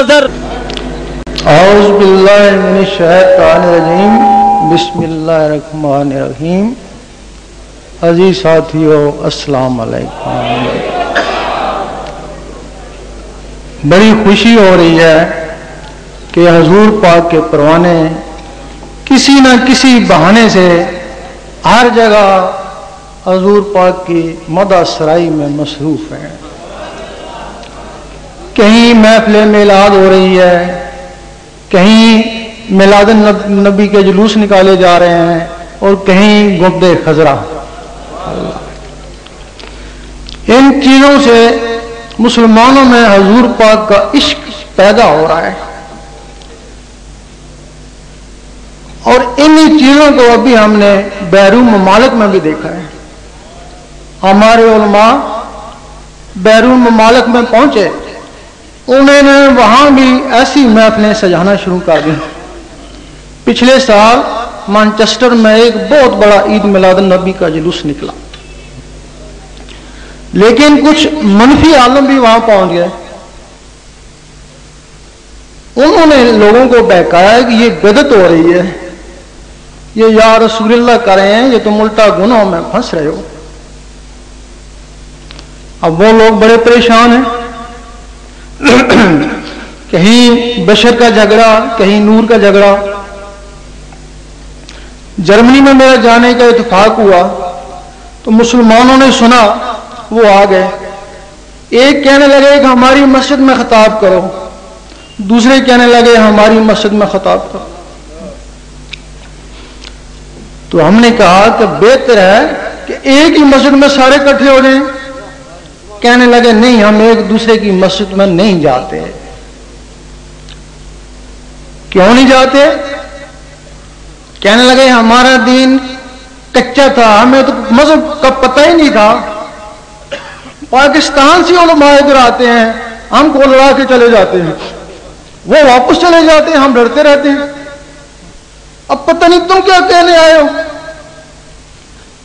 नजर। औज़ु बिल्लाहि मिनश शैतानिर रजीम, बिस्मिल्लाहिर रहमानिर रहीम। अजीज साथियों, अस्सलाम अलैकुम। बड़ी खुशी हो रही है कि हजूर पाक के परवाने किसी न किसी बहाने से हर जगह हजूर पाक की मदा सराई में मसरूफ हैं। कहीं महफिल मिलाद हो रही है, कहीं मिलाद नबी के जुलूस निकाले जा रहे हैं और कहीं गुम्बद ए खजरा। इन चीजों से मुसलमानों में हजूर पाक का इश्क पैदा हो रहा है और इन्हीं चीजों को अभी हमने बैरून ममालिक में भी देखा है। हमारे उलमा बैरून ममालिक में पहुंचे, उन्होंने वहां भी ऐसी महफिलें सजाना शुरू कर दी। पिछले साल मैनचेस्टर में एक बहुत बड़ा ईद मिलाद नबी का जुलूस निकला, लेकिन कुछ मनफी आलम भी वहां पहुंच गए। उन्होंने लोगों को बहकाया कि ये बिदअत हो रही है, ये या रसूलल्लाह कर रहे हैं, ये तुम उल्टा गुनाहों में फंस रहे हो। अब वो लोग बड़े परेशान हैं, कहीं बशर का झगड़ा, कहीं नूर का झगड़ा। जर्मनी में मेरा जाने का इत्तेफाक हुआ तो मुसलमानों ने सुना, वो आ गए। एक कहने लगे कि हमारी मस्जिद में खिताब करो, दूसरे कहने लगे हमारी मस्जिद में खिताब करो। तो हमने कहा कि बेहतर है कि एक ही मस्जिद में सारे इकट्ठे हो जाएं। कहने लगे नहीं, हम एक दूसरे की मस्जिद में नहीं जाते। क्यों नहीं जाते? कहने लगे हमारा दीन कच्चा था, हमें तो मजहब का पता ही नहीं था। पाकिस्तान से उलमा इधर आते हैं, हमको लड़ा के चले जाते हैं, वो वापस चले जाते हैं, हम डरते रहते हैं। अब पता नहीं तुम क्या कहने आए हो,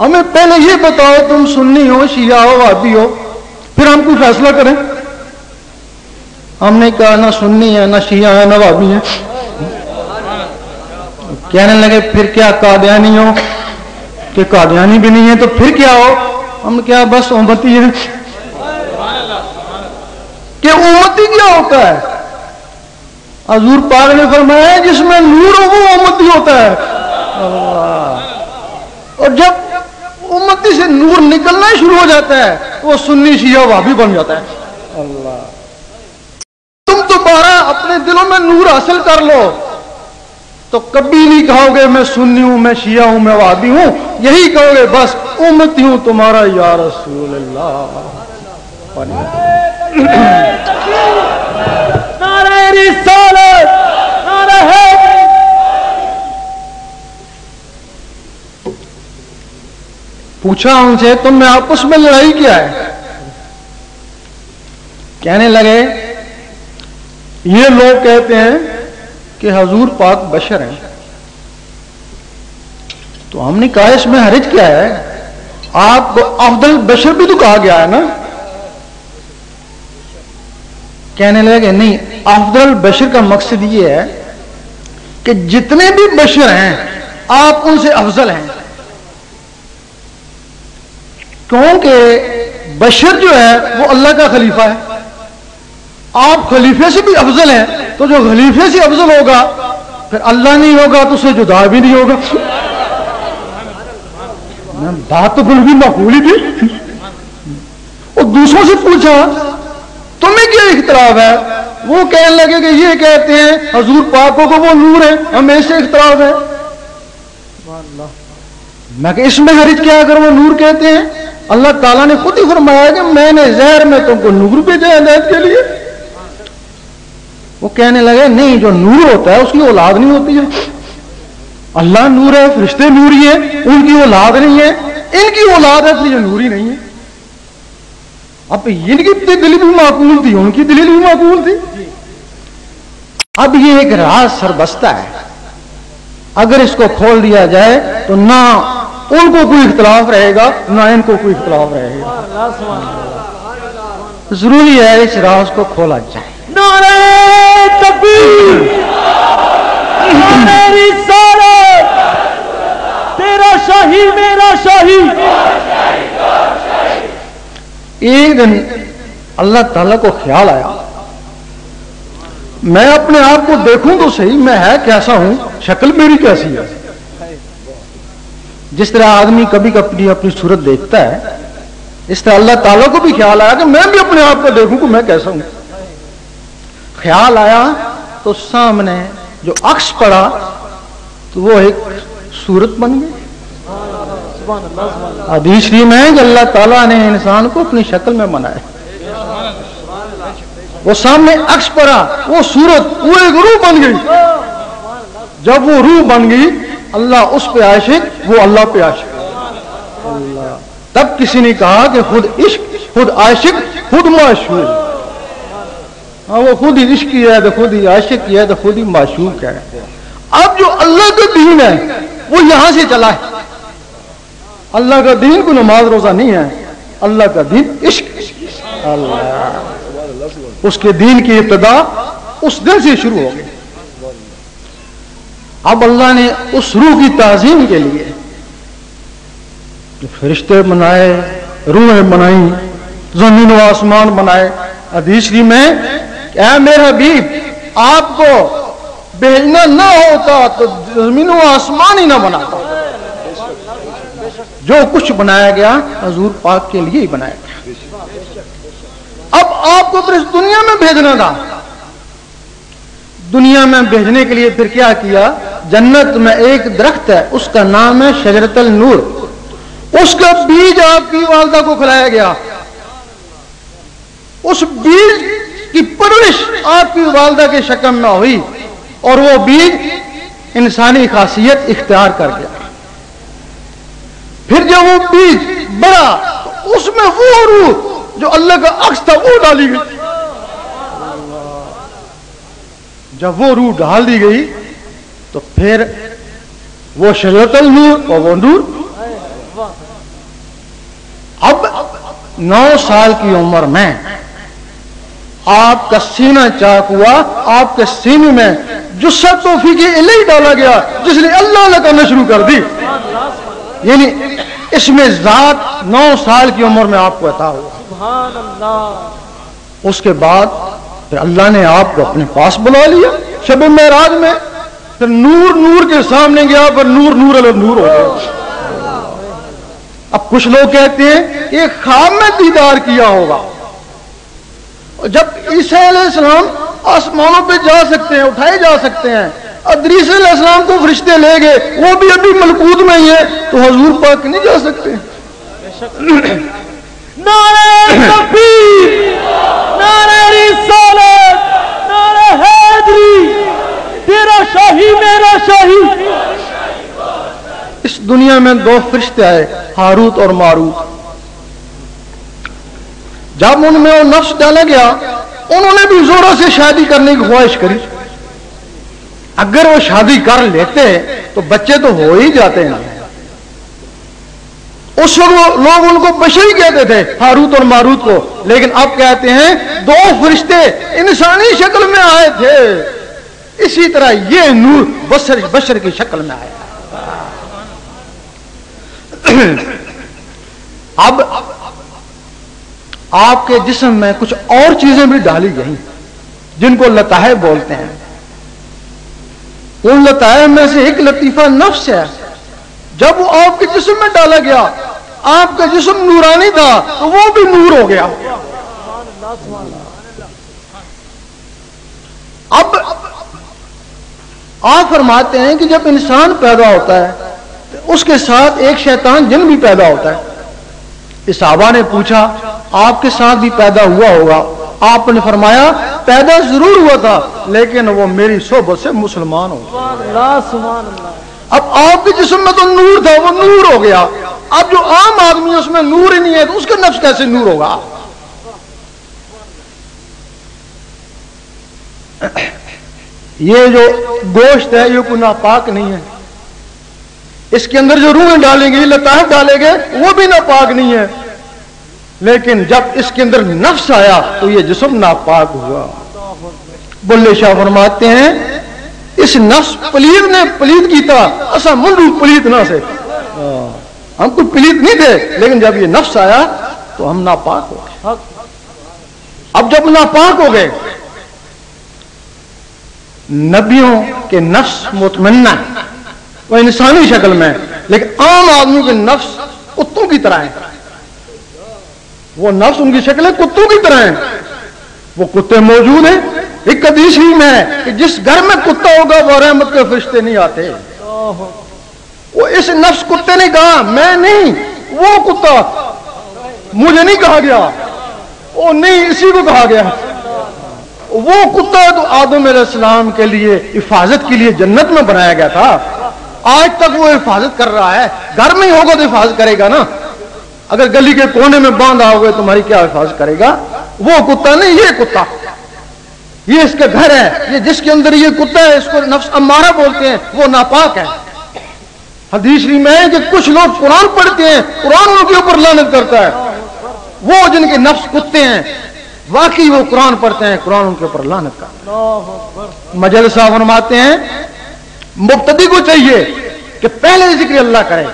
हमें पहले ये बताओ तुम सुन्नी हो, शिया हो, वहाबी हो, फिर हम कोई फैसला करें। हमने कहा ना सुन्नी है, ना शिया है, ना वहाबी है। कहने लगे फिर क्या कादियानी हो? कि कादियानी भी नहीं है तो फिर क्या हो? हम क्या बस उम्मती है? कि उम्मती क्या होता है? हजूर पाक ने फरमाया जिसमें नूर हो वो उम्मती होता है। और जब उम्मती से नूर निकलना शुरू हो जाता है वो सुन्नी शिया वहाबी बन जाता है। अल्लाह, तुम दोबारा अपने दिलों में नूर हासिल कर लो तो कभी नहीं कहोगे मैं सुन्नी हूं, मैं शिया हूं, मैं वहाबी हूं। यही कहोगे बस उम्मती हूं तुम्हारा या रसूल अल्लाह। पूछा उनसे तुम में आपस में लड़ाई क्या है? कहने लगे ये लोग कहते हैं कि हजूर पाक बशर हैं। तो हमने कहा इसमें हरज क्या है? आपको अफजल बशर भी तो कहा गया है ना। कहने लगे नहीं, अफजल बशर का मकसद ये है कि जितने भी बशर हैं आप उनसे अफजल हैं, क्योंकि बशर जो है वो अल्लाह का खलीफा है। आप खलीफे से भी अफजल हैं, तो जो खलीफे से अफजल होगा फिर अल्लाह नहीं होगा तो उसे जुदा भी नहीं होगा। बात तो बिल्कुल माकूली थी। और दूसरों से पूछा तुम्हें क्या इख्तलाफ है? वो कहने लगे कि ये कहते हैं हजूर पाक को वो नूर है, हमें इससे इख्तलाफ है। मैं कि इसमें हरज क्या? अगर वो नूर कहते हैं, अल्लाह ताला ने खुद ही फरमाया कि मैंने जहर में तुमको नूर भेजा हिदायत के लिए। वो कहने लगे नहीं, जो नूर होता है उसकी औलाद नहीं होती है। अल्लाह नूर है, फरिश्ते नूरी है, उनकी औलाद नहीं है, इनकी औलाद है फिर जो नूरी नहीं है। अब इनकी दलील भी माकूल थी, उनकी दलील भी माकूल थी। अब ये एक राज सरबस्ता है, अगर इसको खोल दिया जाए तो ना उनको कोई इख्तलाफ रहेगा ना इनको कोई इख्तलाफ रहेगा। जरूरी है इस राज को खोला जाए। नारे शाही। एक दिन अल्लाह ताला को ख्याल आया मैं अपने आप को देखूं तो सही, मैं है कैसा हूं, शक्ल मेरी कैसी है। जिस तरह आदमी कभी कभी अपनी सूरत देखता है, इस तरह अल्लाह ताला को भी ख्याल आया कि मैं भी अपने आप को देखूं कि मैं कैसा हूं। ख्याल आया तो सामने जो अक्स पड़ा तो वो एक सूरत बन गई। हदीस शरीफ में अल्लाह ताला ने इंसान को अपनी शक्ल में बनाया, वो सामने अक्स पड़ा, वो सूरत, वो एक रूह बन गई। जब वो रूह बन गई अल्लाह उस पे आशिक, वो अल्लाह पे आशिक। तब किसी ने कहा कि खुद इश्क, खुद आशिक, खुद माशूक। हाँ, वो खुद ही इश्क है तो खुद ही आशिक है तो खुद ही माशूक है। अब जो अल्लाह का दीन है वो यहां से चला है। अल्लाह का दीन को नमाज रोजा नहीं है, अल्लाह का दीन इश्क। अल्लाह उसके दीन की इब्तिदा उस दिन से शुरू हो गई। अब अल्लाह ने उस रूह की ताज़ीम के लिए फरिश्ते बनाए, रूहें बनाई, जमीन व आसमान बनाए। हदीस शरीफ में ऐ मेरे हबीब आपको भेजना ना होता तो जमीन व आसमान ही ना बनाता। जो कुछ बनाया गया हजूर पाक के लिए ही बनाया गया। अब आपको फिर इस दुनिया में भेजना था, दुनिया में भेजने के लिए फिर क्या किया। जन्नत में एक दरख्त है उसका नाम है शजरतल नूर, उसका बीज आपकी वालदा को खिलाया गया। उस बीज की परवरिश आपकी वालदा के शक्ल में हुई और वो बीज इंसानी खासियत इख्तियार कर गया। फिर जब वो बीज बड़ा तो उसमें वो रूह जो अल्लाह का अक्स था वो डाली गई। जब वो रूह डाल दी गई तो फिर वो शजरतल नूर और वो नूर। अब 9 साल की उम्र में आपका सीना चाक हुआ, आपके सीने में जुस्सा तौफीक इलाही डाला गया जिसने अल्लाह अल्लाह करना शुरू कर दी। यानी इसमें जात 9 साल की उम्र में आपको अता हुआ। उसके बाद फिर अल्लाह ने आपको अपने पास बुला लिया शब महराज में। फिर नूर नूर के सामने गया, फिर नूर नूर अल नूर हो गया। अब कुछ लोग कहते हैं ये ख्वाब में दीदार किया होगा। जब ईसा अलैहिस्सलाम आसमानों पे जा सकते हैं, उठाए जा सकते हैं, अदरीस अलैहिस्सलाम को फरिश्ते ले गए, वो भी अभी मलकूत में ही है, तो हजूर पाक नहीं जा सकते। तेरा शाही मेरा शाही। इस दुनिया में 2 फरिश्ते आए, हारूत और मारूत। जब उनमें वो नफ्स डाला गया, उन्होंने भी जोरों से शादी करने की ख्वाहिश करी। अगर वो शादी कर लेते तो बच्चे तो हो ही जाते ना। उस वक्त लोग उनको बशरी कहते थे, हारूत और मारूत को, लेकिन अब कहते हैं 2 फरिश्ते इंसानी शक्ल में आए थे। इसी तरह ये नूर बशर की शक्ल में आया। अब आपके जिस्म में कुछ और चीजें भी डाली गई जिनको लताए बोलते हैं। उन लताए में से एक लतीफा नफ्स है। जब वो आपके जिस्म में डाला गया, आपका जिस्म नूरानी था तो वो भी नूर हो गया। अब आप फरमाते हैं कि जब इंसान पैदा होता है तो उसके साथ एक शैतान जिन भी पैदा होता है। सहाबा ने पूछा आपके साथ भी पैदा हुआ होगा, आपने फरमाया पैदा जरूर हुआ था लेकिन वो मेरी सोबत से मुसलमान हो गया। अब आपके जिस्म में तो नूर था, वो नूर हो गया। अब जो आम आदमी है उसमें नूर ही नहीं है तो उसका नफ्स कैसे नूर होगा। ये जो गोश्त है ये कोई नापाक नहीं है, इसके अंदर जो रूहें डालेंगे, लताएफ डालेंगे, वो भी नापाक नहीं है, लेकिन जब इसके अंदर नफ्स आया तो ये जिस्म नापाक हुआ। बुल्ले शाह फरमाते हैं इस नफ्स पलीद ने पलीद की था, असा मुंडू पलीद ना से। हम तो पीड़ित नहीं थे, लेकिन जब ये नफ्स आया तो हम नापाक हो गए। अब जब नापाक हो गए, नबियों के नफ्स मुतमन्ना वो इंसानी शक्ल में, लेकिन आम आदमी के नफ्स कुत्तों की तरह है। वो नफ्स, उनकी शक्लें कुत्तों की तरह है। वो कुत्ते मौजूद हैं। एक हदीस ही में है कि जिस घर में कुत्ता होगा वह रहमत के फरिश्ते नहीं आते। वो इस नफ्स कुत्ते ने कहा, मैं नहीं, वो कुत्ता, मुझे नहीं कहा गया, वो नहीं, इसी को कहा गया। वो कुत्ता तो आदम अलैहिस्सलाम के लिए हिफाजत के लिए जन्नत में बनाया गया था। आज तक वो हिफाजत कर रहा है। घर में ही होगा तो हिफाजत करेगा ना। अगर गली के कोने में बांध आओगे तुम्हारी क्या हिफाजत करेगा? वो कुत्ता नहीं, ये कुत्ता, ये इसका घर है, ये जिसके अंदर ये कुत्ता है, इसको नफ्स अम्मारा बोलते हैं, वो नापाक है। हदीस में है कि कुछ लोग कुरान पढ़ते हैं, कुरान उनके ऊपर लानत करता है। वो जिनके नफ्स कुत्ते हैं, वाकई वो कुरान पढ़ते हैं, कुरान उनके ऊपर लानत करता है। मजलिस साहब फरमाते हैं, मुब्तदी को चाहिए कि पहले जिक्र अल्लाह करे।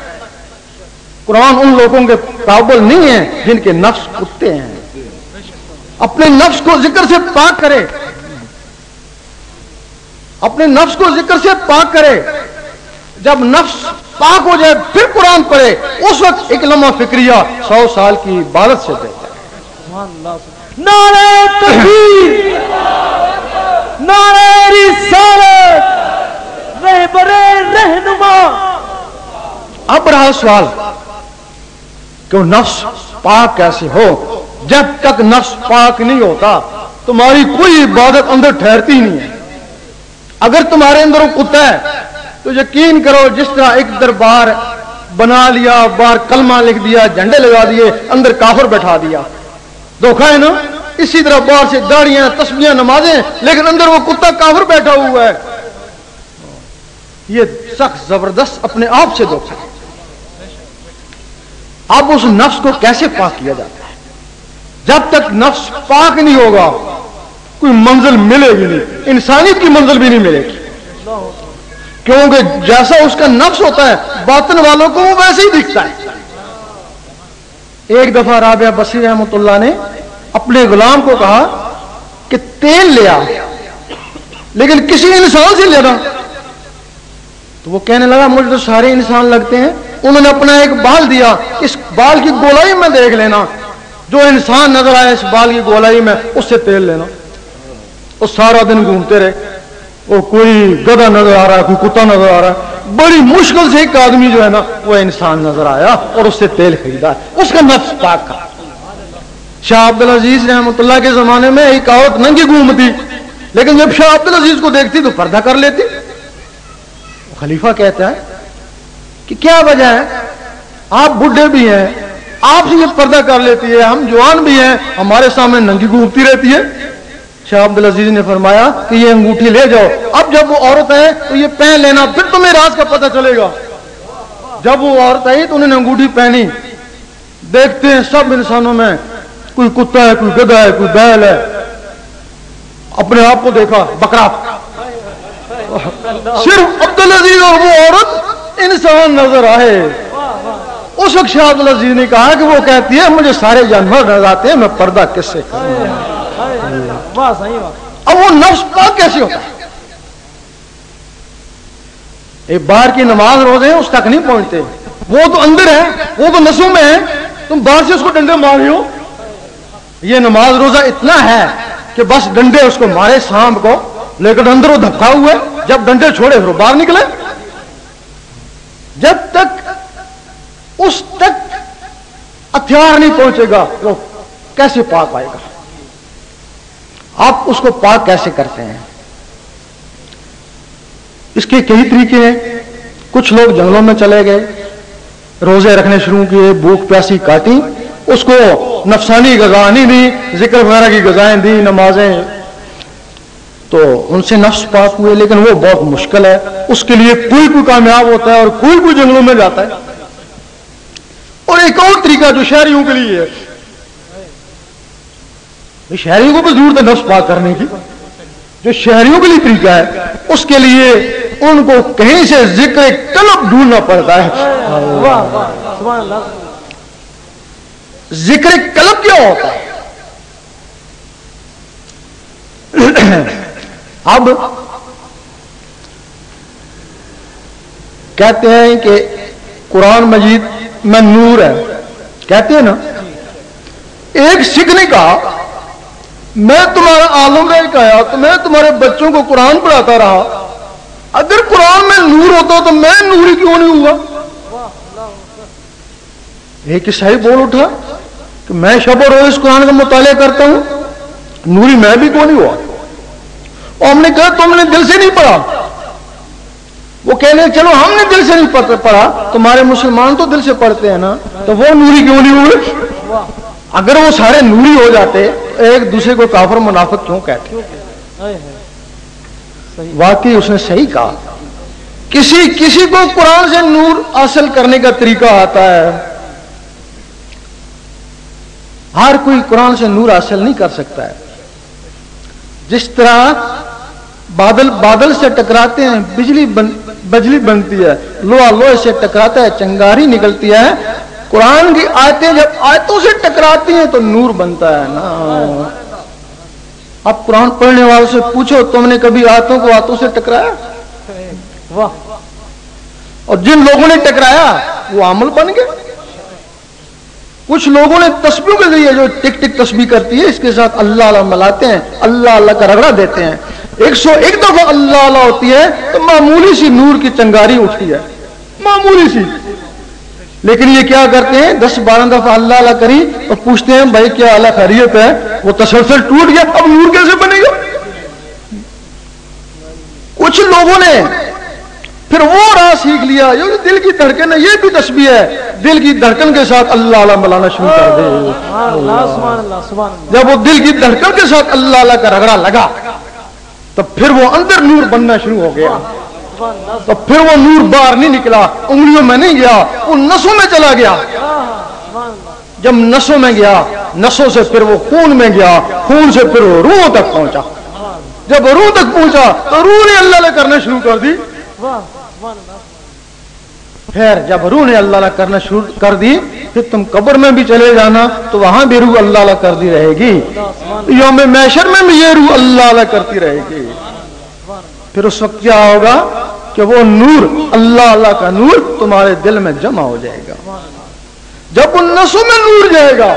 कुरान उन लोगों के काबिल नहीं है जिनके नफ्स कुत्ते हैं। अपने नफ्स को जिक्र से पाक करे, अपने नफ्स को जिक्र से पाक करे। जब नफ्स पाक हो जाए फिर कुरान पढ़े, उस वक्त एक लम्हा फिक्रिया 100 साल की इबादत से दे। नारे तकबीर, नारे रिसालत, रहबरे रहनुमा। अब रहा सवाल क्यों नफ्स पाक कैसे हो? जब तक नफ्स पाक नहीं होता तुम्हारी कोई इबादत अंदर ठहरती नहीं है। अगर तुम्हारे अंदर वो कुत्ता है तो यकीन करो, जिस तरह एक दरबार बना लिया, बार कलमा लिख दिया, झंडे लगा दिए, अंदर काफर बैठा दिया, धोखा है ना। इसी तरह बाहर से दाढ़ियां, तस्बीहां, नमाजें, लेकिन अंदर वो कुत्ता काफर बैठा हुआ है। ये सख्त जबरदस्त अपने आप से धोखा है। अब उस नफ्स को कैसे पाक किया जाता है? जब तक नफ्स पाक नहीं होगा कोई मंजिल मिलेगी नहीं, इंसानियत की मंजिल भी नहीं मिलेगी। क्योंकि जैसा उसका नफ्स होता है बातन वालों को वो वैसे ही दिखता है। एक दफा राबिया बसी रहमतुल्लाह ने अपने गुलाम को कहा कि तेल ले आ, लेकिन किसी इंसान से लेना। तो वो कहने लगा, मुझे तो सारे इंसान लगते हैं। उन्होंने अपना एक बाल दिया, इस बाल की गोलाई में देख लेना, जो इंसान नजर आया इस बाल की गोलाई में उससे तेल लेना। वो सारा दिन घूमते रहे, वो कोई गधा नजर आ रहा है, कोई कुत्ता नजर आ रहा है। बड़ी मुश्किल से एक आदमी जो है ना वो इंसान नजर आया और उससे तेल खरीदा, उसका नफ्स पाक था। शाह अब्दुल अजीज रहमतुल्लाह के जमाने में एक औरत नंगी घूमती, लेकिन जब शाह अब्दुल अजीज को देखती तो पर्दा कर लेती। खलीफा कहता है कि क्या वजह है, आप बुढ़े भी हैं, आपसे ये पर्दा कर लेती है, हम जवान भी हैं, हमारे सामने नंगी घूमती रहती है। शाह अब्दुल अजीज ने फरमाया कि ये अंगूठी ले जाओ, अब जब वो औरत है तो ये पहन लेना, फिर तुम्हें राज का पता चलेगा। जब वो औरत आई तो उन्होंने अंगूठी पहनी। देखते हैं सब इंसानों में कोई कुत्ता है, कोई गधा है, कोई बैल है। अपने आप को देखा बकरा, सिर्फ अब्दुल अजीज और वो औरत इंसान नजर आए। उस वक्त शाह अब्दुल अजीज ने कहा कि वो कहती है मुझे सारे जानवर नजर आते हैं, मैं पर्दा किससे करूं? अब वो नफ्स पाक कैसे होता है? एक बार की नमाज रोजे हैं उस तक नहीं पहुंचते, वो तो अंदर है, वो तो नसों में है, तुम बाहर से उसको डंडे मार रहे हो। ये नमाज रोजा इतना है कि बस डंडे उसको मारे सांप को, लेकिन अंदर वो धक्का हुआ है। जब डंडे छोड़े फिर बाहर निकले। जब तक उस तक हथियार नहीं पहुंचेगा वो कैसे पाक आएगा? आप उसको पाक कैसे करते हैं? इसके कई तरीके हैं। कुछ लोग जंगलों में चले गए, रोजे रखने शुरू किए, भूख प्यासी काटी, उसको नफसानी गजा नहीं दी, जिक्र वगैरह की गजाएं दी, नमाजें, तो उनसे नफ्स पाक हुए। लेकिन वो बहुत मुश्किल है, उसके लिए कोई कोई कामयाब होता है और कोई कोई जंगलों में जाता है। और एक और तरीका जो शहरियों के लिए है, शहरियों को भी जरूरत है नफ्स पाक करने की, जो शहरियों के लिए तरीका है। उसके लिए उनको कहीं से जिक्र-ए-क़ल्ब ढूंढना पड़ता है। जिक्र-ए-क़ल्ब क्या होता है? अब कहते हैं कि कुरान मजीद में नूर है, कहते हैं ना, एक सिख ने कहा मैं तुम्हारा आलम रह गया तो मैं तुम्हारे बच्चों को कुरान पढ़ाता रहा, अगर कुरान में नूर होता तो मैं नूरी क्यों नहीं हुआ? एक ईसाई बोल उठा कि मैं शब और रोज कुरान का मुताला करता हूं, नूरी मैं भी क्यों नहीं हुआ? और हमने कहा तुमने दिल से नहीं पढ़ा। वो कहने चलो हमने दिल से नहीं पढ़ा, तुम्हारे मुसलमान तो दिल से पढ़ते हैं ना, तो वो नूरी क्यों नहीं हुए? अगर वो सारे नूरी हो जाते तो एक दूसरे को काफिर मुनाफिक क्यों कहते? वाकई उसने सही कहा, किसी किसी को कुरान से नूर हासिल करने का तरीका आता है, हर कोई कुरान से नूर हासिल नहीं कर सकता है। जिस तरह बादल बादल से टकराते हैं बिजली बनती है, लोहा लोहे से टकराता है चिंगारी निकलती है, कुरान की आयतें जब आयतों से टकराती हैं तो नूर बनता है ना। आप कुरान पढ़ने वालों से पूछो तुमने कभी आयतों को आयतों से टकराया? वाह! और जिन लोगों ने टकराया वो अमल बन गए। कुछ लोगों ने तस्बीहों के जरिए, जो टिक टिक तस्बीह करती है इसके साथ अल्लाह अल्लाह मिलाते हैं, अल्लाह अल्लाह का रगड़ा देते हैं, 101 दफा अल्लाह अल्लाह होती है तो मामूली सी नूर की चिंगारी उठती है, मामूली सी। लेकिन ये क्या करते हैं 10-12 दफा अल्लाह अल्लाह करी और पूछते हैं भाई क्या अल्लाह खैरियत है, वो तसलसल टूट गया, अब नूर कैसे बनेगा? कुछ लोगों ने फिर वो राह सीख लिया, ये दिल की धड़कन है, ये भी तस्बीह है, दिल की धड़कन के साथ अल्लाह अल्लाह मिलाना शुरू कर दे। जब वो दिल की धड़कन के साथ अल्लाह अल्लाह का रगड़ा लगा तो फिर वो अंदर नूर बनना शुरू हो गया, तो फिर वो नूर बाहर नहीं निकला, उंगलियों में नहीं गया, वो नसों में चला गया। जब नसों में गया, नसों से फिर वो खून में गया, खून से फिर वो रूह तक पहुंचा, जब रूह तक पहुंचा तो रूह ने अल्लाह अल्लाह करना शुरू कर दी। फिर जब रूह ने अल्लाह करना शुरू कर दी फिर तुम कब्र में भी चले जाना तो वहां भी रूह अल्लाह कर दी रहेगी, यौम महशर में भी ये रूह अल्लाह करती रहेगी। फिर उस वक्त क्या होगा कि वो नूर, अल्लाह अल्लाह का नूर तुम्हारे दिल में जमा हो जाएगा। जब उन नसों में नूर जाएगा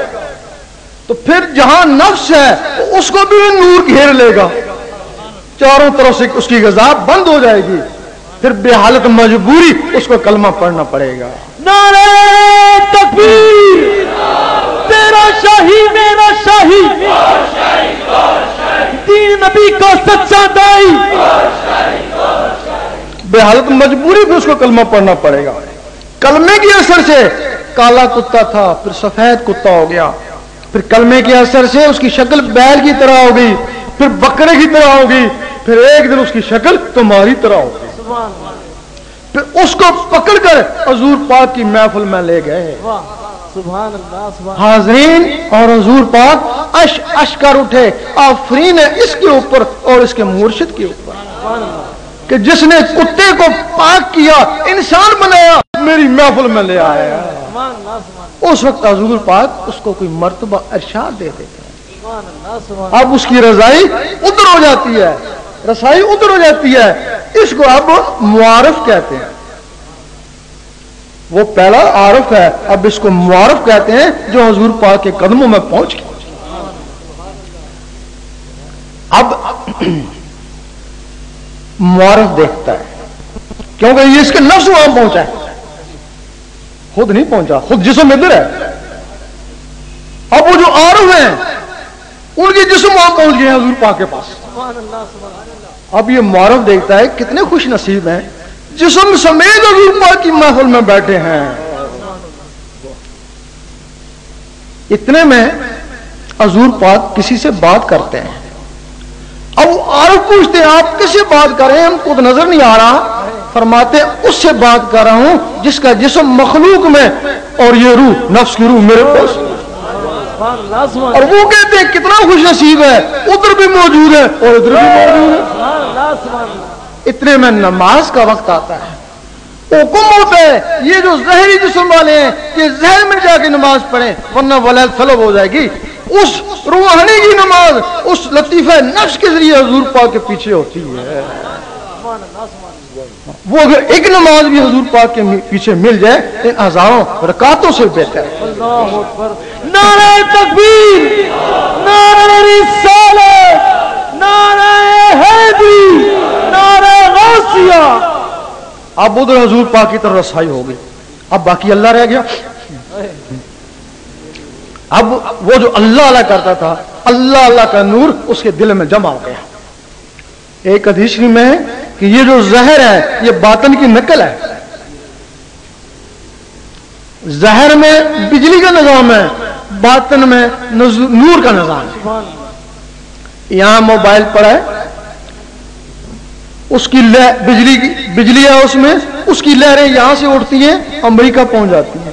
तो फिर जहां नफ्स है उसको भी नूर घेर लेगा, चारों तरफ से उसकी ग़िज़ा बंद हो जाएगी, फिर बेहालत मजबूरी उसको कलमा पढ़ना पड़ेगा। नारे तकबीर, तेरा शाही मेरा शाही, दीन नबी का सच्चा दाई। बेहालत मजबूरी भी उसको कलमा पढ़ना पड़ेगा। कलमे के असर से काला कुत्ता था फिर सफेद कुत्ता हो गया, फिर कलमे के असर से उसकी शक्ल बैल की तरह हो गई, फिर बकरे की तरह हो गई, फिर एक दिन उसकी शक्ल तुम्हारी तरह होगी। फिर उसको पकड़कर हुजूर पाक की महफिल में ले गए। सुभान अल्लाह! हाज़रीन और हुजूर पाक अश अश कर उठे, आफरीन है इसके ऊपर और इसके मुर्शिद के ऊपर कि जिसने कुत्ते को पाक किया, इंसान बनाया, मेरी महफिल में ले आया। उस वक्त हुजूर पाक उसको कोई मर्तबा इरशाद दे देते हैं, अब उसकी रजाई उधर हो जाती है, रसाई उधर हो जाती है, इसको अब मुआरफ कहते हैं। वो पहला आरफ है, अब इसको मुआरफ कहते हैं जो हुजूर पाक के कदमों में पहुंच गया। अब मुआरफ देखता है क्योंकि ये इसके नफ्स वहां पहुंचा है, खुद नहीं पहुंचा, खुद जिस्म इधर है। अब वो जो आरफ है उनके जिस्म वहां पहुंच गए हुजूर पाक के पास। अब ये मुआरफ देखता है कितने खुश नसीब हैं जिस्म समेत हुजूर पाक की महफिल में बैठे हैं। इतने में हुजूर पाक किसी से बात करते हैं, अब आरफ पूछते हैं आप किससे बात कर रहे हैं, हमको तो नजर नहीं आ रहा। फरमाते उससे बात कर रहा हूं जिसका जिस्म मखलूक में और ये रूह, नफ्स की रूह मेरे पास। और वो कहते हैं कितना खुश नसीब है, उधर भी मौजूद है और इधर भी मौजूद है। इतने में नमाज का वक्त आता है। हुकुमों पे ये जो जहरी जिस्म वाले हैं ये जहर में जाके नमाज पढ़े वरना वलैल सलब हो जाएगी। उस रूहानी की नमाज उस लतीफे नफ्स के जरिए हुजूर पाक के पीछे होती है। वो अगर एक नमाज भी हुजूर पाक के पीछे मिल जाए इन हजारों रकातों से बेहतर है। नारे तकबीर, नारे रिसालत, नारे हैदरी, नारे गौसिया। अब उधर हुजूर पाक की तरफ रसाई हो गई, अब बाकी अल्लाह रह गया। अब वो जो अल्लाह अल्लाह करता था अल्लाह अल्लाह का नूर उसके दिल में जमा हो गया। एक हदीस में कि ये जो जहर है ये बातन की नकल है, जहर में बिजली का निजाम है, बातन में नूर का निजाम है। यहां मोबाइल पर है उसकी बिजली है उसमें, उसकी लहरें यहां से उठती हैं अमेरिका पहुंच जाती हैं।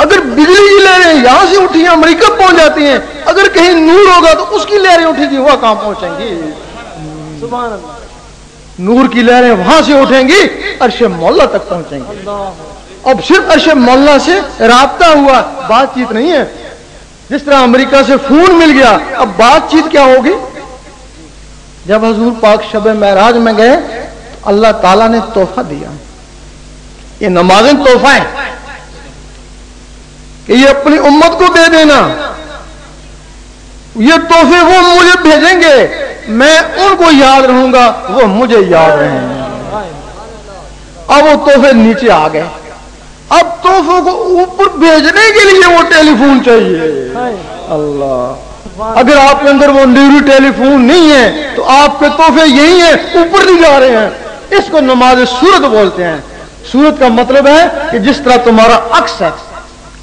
अगर बिजली की लहरें यहां से उठी हैं अमेरिका पहुंच जाती हैं, अगर कहीं नूर होगा तो उसकी लहरें उठेगी वह कहां पहुंचेंगी? सुभान अल्लाह। नूर की लहरें वहां से उठेंगी अर्शे मौला तक पहुंचेंगी। अब सिर्फ अर्शे मौला से राब्ता हुआ, बातचीत नहीं है। जिस तरह अमेरिका से फोन मिल गया अब बातचीत क्या होगी? जब हजूर पाक शबे महराज में गए तो अल्लाह ताला ने तोहफा दिया। ये नमाजें तोहफा है कि ये अपनी उम्मत को दे देना। ये तोहफे वो मुझे भेजेंगे मैं उनको याद रहूंगा, वो मुझे याद रहेंगे। अब वो तोहफे नीचे आ गए, अब तोहफों को ऊपर भेजने के लिए वो टेलीफोन चाहिए। अल्लाह, अगर आपके अंदर वो न्यूरी टेलीफोन नहीं है तो आपके तोहफे यही है, ऊपर नहीं जा रहे हैं। इसको नमाज सूरत बोलते हैं। सूरत का मतलब है कि जिस तरह तुम्हारा अक्स है,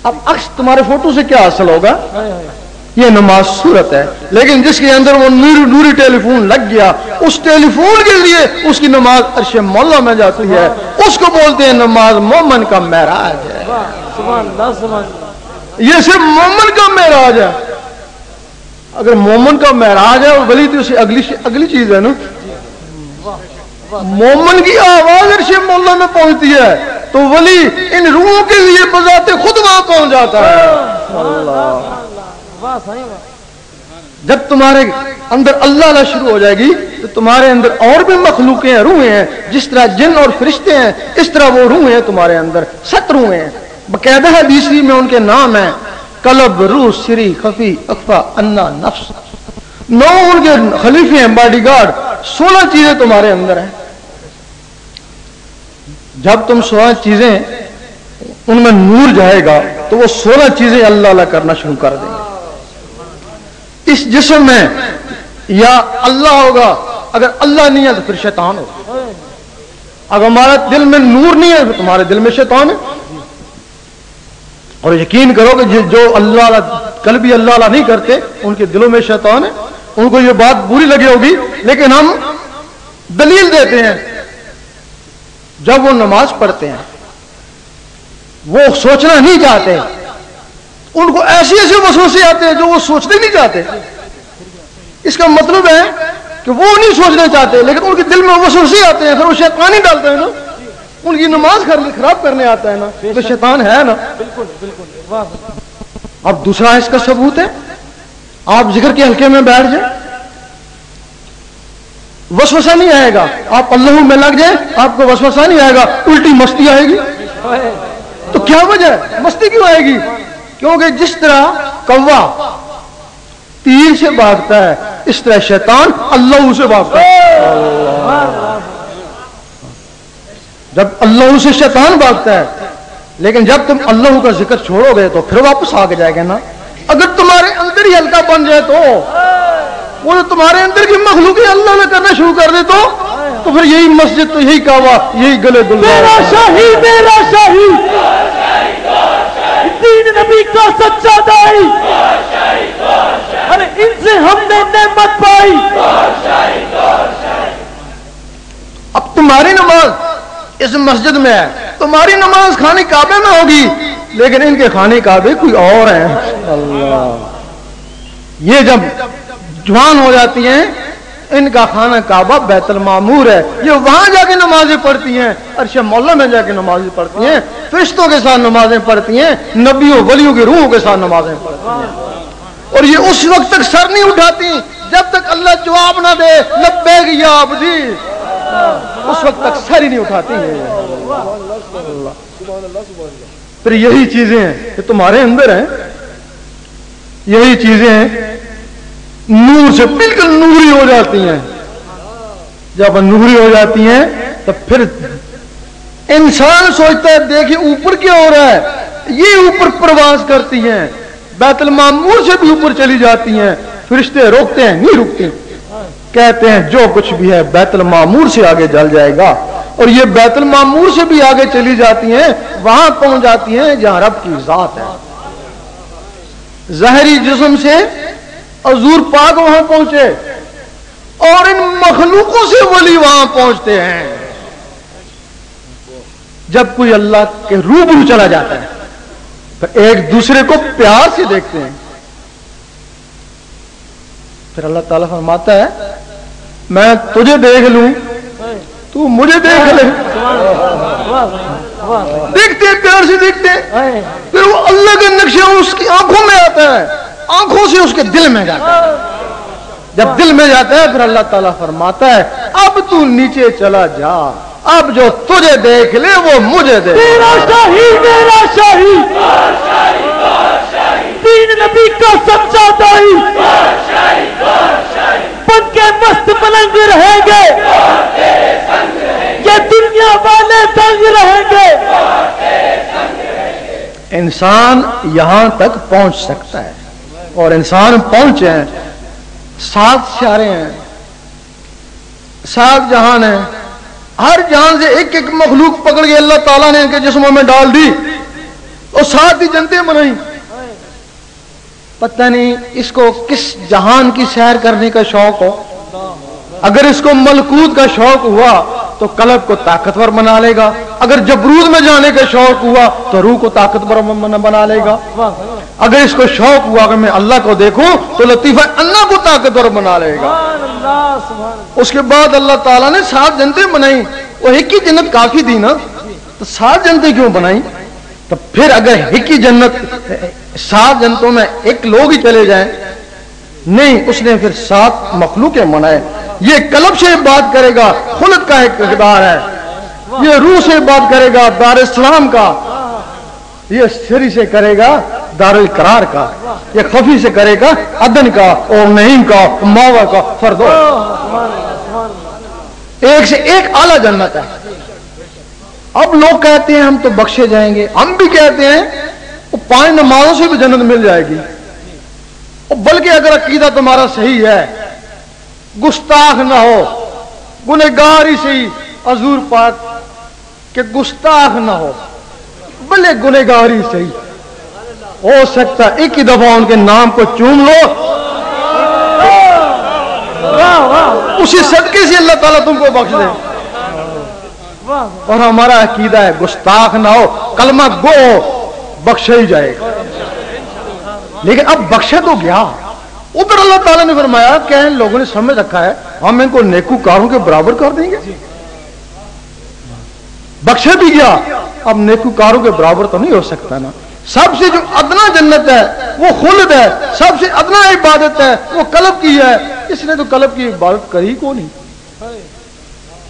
अब अक्स तुम्हारे फोटो से क्या हासिल होगा? ये नमाज सूरत है। लेकिन जिसके अंदर वो नूरी टेलीफोन लग गया उस टेलीफोन के लिए उसकी नमाज अर्श मौला में जाती है। उसको बोलते हैं नमाज मोमन का महराज है। ये सिर्फ मोमन का महराज है। अगर मोमन का महराज है और वली तो उसे अगली चीज है ना। मोमन की आवाज अर्शे मौला में पहुंचती है तो वली इन रूहों के लिए बजाते खुद वहां पहुंच जाता है। अल्लाह, जब तुम्हारे अंदर अल्लाह ला शुरू हो जाएगी तो तुम्हारे अंदर और भी मखलूकें हैं, रूहें हैं। जिस तरह जिन और फरिश्ते हैं इस तरह वो रूहें हैं तुम्हारे अंदर, सत रूहें हैं। बकायदा हदीस में उनके नाम है कलब, रूह, सिरी, खफी, अखफा, अन्ना, नफ्स। 9 उनके खलीफे हैं, बॉडी गार्ड। 16 चीजें तुम्हारे अंदर हैं। जब तुम 16 चीजें उनमें नूर जाएगा तो वो 16 चीजें अल्लाह अल्लाह करना शुरू कर देंगे। इस जिस्म में या अल्लाह होगा, अगर अल्लाह नहीं है तो फिर शैतान होगा। अगर हमारे दिल में नूर नहीं है तो तुम्हारे दिल में शैतान है। और यकीन करो कि जो अल्लाह कल भी अल्लाह नहीं करते उनके दिलों में शैतान है। उनको ये बात बुरी लगी होगी लेकिन हम दलील देते हैं। जब वो नमाज पढ़ते हैं वो सोचना नहीं चाहते, उनको ऐसी ऐसे वसवसे आते हैं जो वो सोचते नहीं चाहते। इसका मतलब है कि वो नहीं सोचना चाहते लेकिन उनके दिल में वसवसे आते हैं, फिर वो शैतान ही डालते हैं ना। उनकी नमाज खराब करने आता है ना, तो शैतान है ना। बिल्कुल बिल्कुल। अब दूसरा इसका सबूत है, आप जिक्र के हल्के में बैठ जाए वसवसा नहीं आएगा। आप अल्लाह में लग जाए आपको वसवसा नहीं आएगा, उल्टी मस्ती आएगी। तो क्या वजह है मस्ती क्यों आएगी? क्योंकि जिस तरह कौवा तीर से भागता है इस तरह शैतान अल्लाह से भागता है। जब अल्लाह से शैतान भागता है, लेकिन जब तुम अल्लाह का जिक्र छोड़ोगे तो फिर वापस आगे जाएगा ना। अगर तुम्हारे अंदर ही हल्का बन जाए तो वो जो तुम्हारे अंदर की मखलूक अल्लाह ने करना शुरू कर दे तो फिर यही मस्जिद, तो यही कावा, यही गले दुल्ला। मेरा शाही दीन नबी का सच्चा दाई, अरे इनसे हमने नेमत पाई। अब तुम्हारी नमाज इस मस्जिद में है, तुम्हारी नमाज खाने काबे में होगी लेकिन इनके खाने काबे कोई और हैं। अल्लाह, ये जब जवान हो जाती हैं इनका खाना काबा बैतुल मामूर है, ये वहाँ जाके नमाजें पढ़ती हैं, अर्श मौला में जाके नमाजें पढ़ती हैं, फरिश्तों के साथ नमाजें पढ़ती हैं, नबियों वलियों की रूहों के साथ नमाजें पढ़ती हैं। और ये उस वक्त तक सर नहीं उठाती जब तक अल्लाह जवाब ना दे लब्बैक या अब्दी, उस वक्त तक सर ही नहीं उठाती है। फिर यही चीजें हैं कि तुम्हारे अंदर हैं, यही चीजें हैं नूर से बिल्कुल नूरी हो जाती हैं। जब नूरी हो जाती हैं तो फिर इंसान सोचता है देखिए ऊपर क्या हो रहा है, ये ऊपर प्रवास करती हैं, बैतुल मामूर से भी ऊपर चली जाती हैं। फरिश्ते रोकते हैं, नहीं रुकते, कहते हैं जो कुछ भी है बैतुल मामूर से आगे जल जाएगा। और ये बैतुल मामूर से भी आगे चली जाती हैं, वहां पहुंच जाती हैं जहां रब की जात है। जहरी जिस्म से हजूर पाक वहां पहुंचे और इन मखलूकों से वली वहां पहुंचते हैं। जब कोई अल्लाह के रूबरू चला जाता है तो एक दूसरे को प्यार से देखते हैं। फिर अल्लाह ताला फरमाता है मैं तुझे देख लूं, तू मुझे देख ले। देखते प्यार से देखते, फिर वो अल्लाह का नक्शा उसकी आंखों में आता है, आंखों से उसके दिल में जाता है। जब दिल में जाता है फिर अल्लाह ताला फरमाता है अब तू नीचे चला जा, अब जो तुझे देख ले वो मुझे देख। तेरा शाही तीन नबी का सच्चा दाई बन के मस्त पलंग रहेंगे, ये दुनिया वाले तंग रहेंगे। इंसान यहां तक पहुंच सकता है और इंसान पहुंचे हैं। सात सारे हैं, सात जहान हैं, हर जहान से एक एक मखलूक पकड़ के अल्लाह ताला ने इनके जिस्मों में डाल दी और सात ही जनते बनाई। पता नहीं इसको किस जहान की सैर करने का शौक हो। अगर इसको मलकूत का शौक हुआ तो कलब को ताकतवर बना लेगा, अगर जबरूद में जाने का शौक हुआ तो रूह को ताकतवर बना लेगा, अगर इसको शौक हुआ कि मैं अल्लाह को देखूं तो लतीफा अल्लाह को ताकतवर बना लेगा। उसके बाद अल्लाह ताला ने सात जन्नतें बनाई और एक ही जन्नत काफी दी ना, तो सात जन्नतें क्यों बनाई? तो फिर अगर एक ही जन्नत सात जन्नतों में एक लोग ही चले जाए, नहीं, उसने फिर सात मखलूकें बनाए। ये कलब से बात करेगा, खुलत का एक किरदार है, ये रूह से बात करेगा, दार इस्लाम का, ये सिरी से करेगा, दारुल करार का, ये खफी से करेगा, अदन का और नईम का, मावा का, फरदो। एक से एक आला जन्नत है। अब लोग कहते हैं हम तो बख्शे जाएंगे, हम भी कहते हैं वो पांच नमाजों से भी जन्नत मिल जाएगी। और बल्कि अगर अकीदा तुम्हारा सही है, गुस्ताख ना हो, गुनहगार ही सही, हजूर पाक के गुस्ताख ना हो, भले गुनहगार ही सही, हो सकता एक ही दफा उनके नाम को चूम लो, उसी सदके से अल्लाह ताला तुमको बख्श दे। और हमारा अकीदा है गुस्ताख ना हो, कलमा गो हो, बख्शा ही जाएगा। लेकिन अब बख्शा तो गया, उधर अल्लाह ताला ने फरमाया क्या इन लोगों ने समझ रखा है हम इनको नेकूकारों के बराबर कर देंगे। बख्शा भी गया, अब नेकूकारों के बराबर तो नहीं हो सकता ना। सबसे जो अदना जन्नत है वो खुल्द है, सबसे अदना इबादत है वो कलब की है, इसने तो कलब की इबादत करी को नहीं।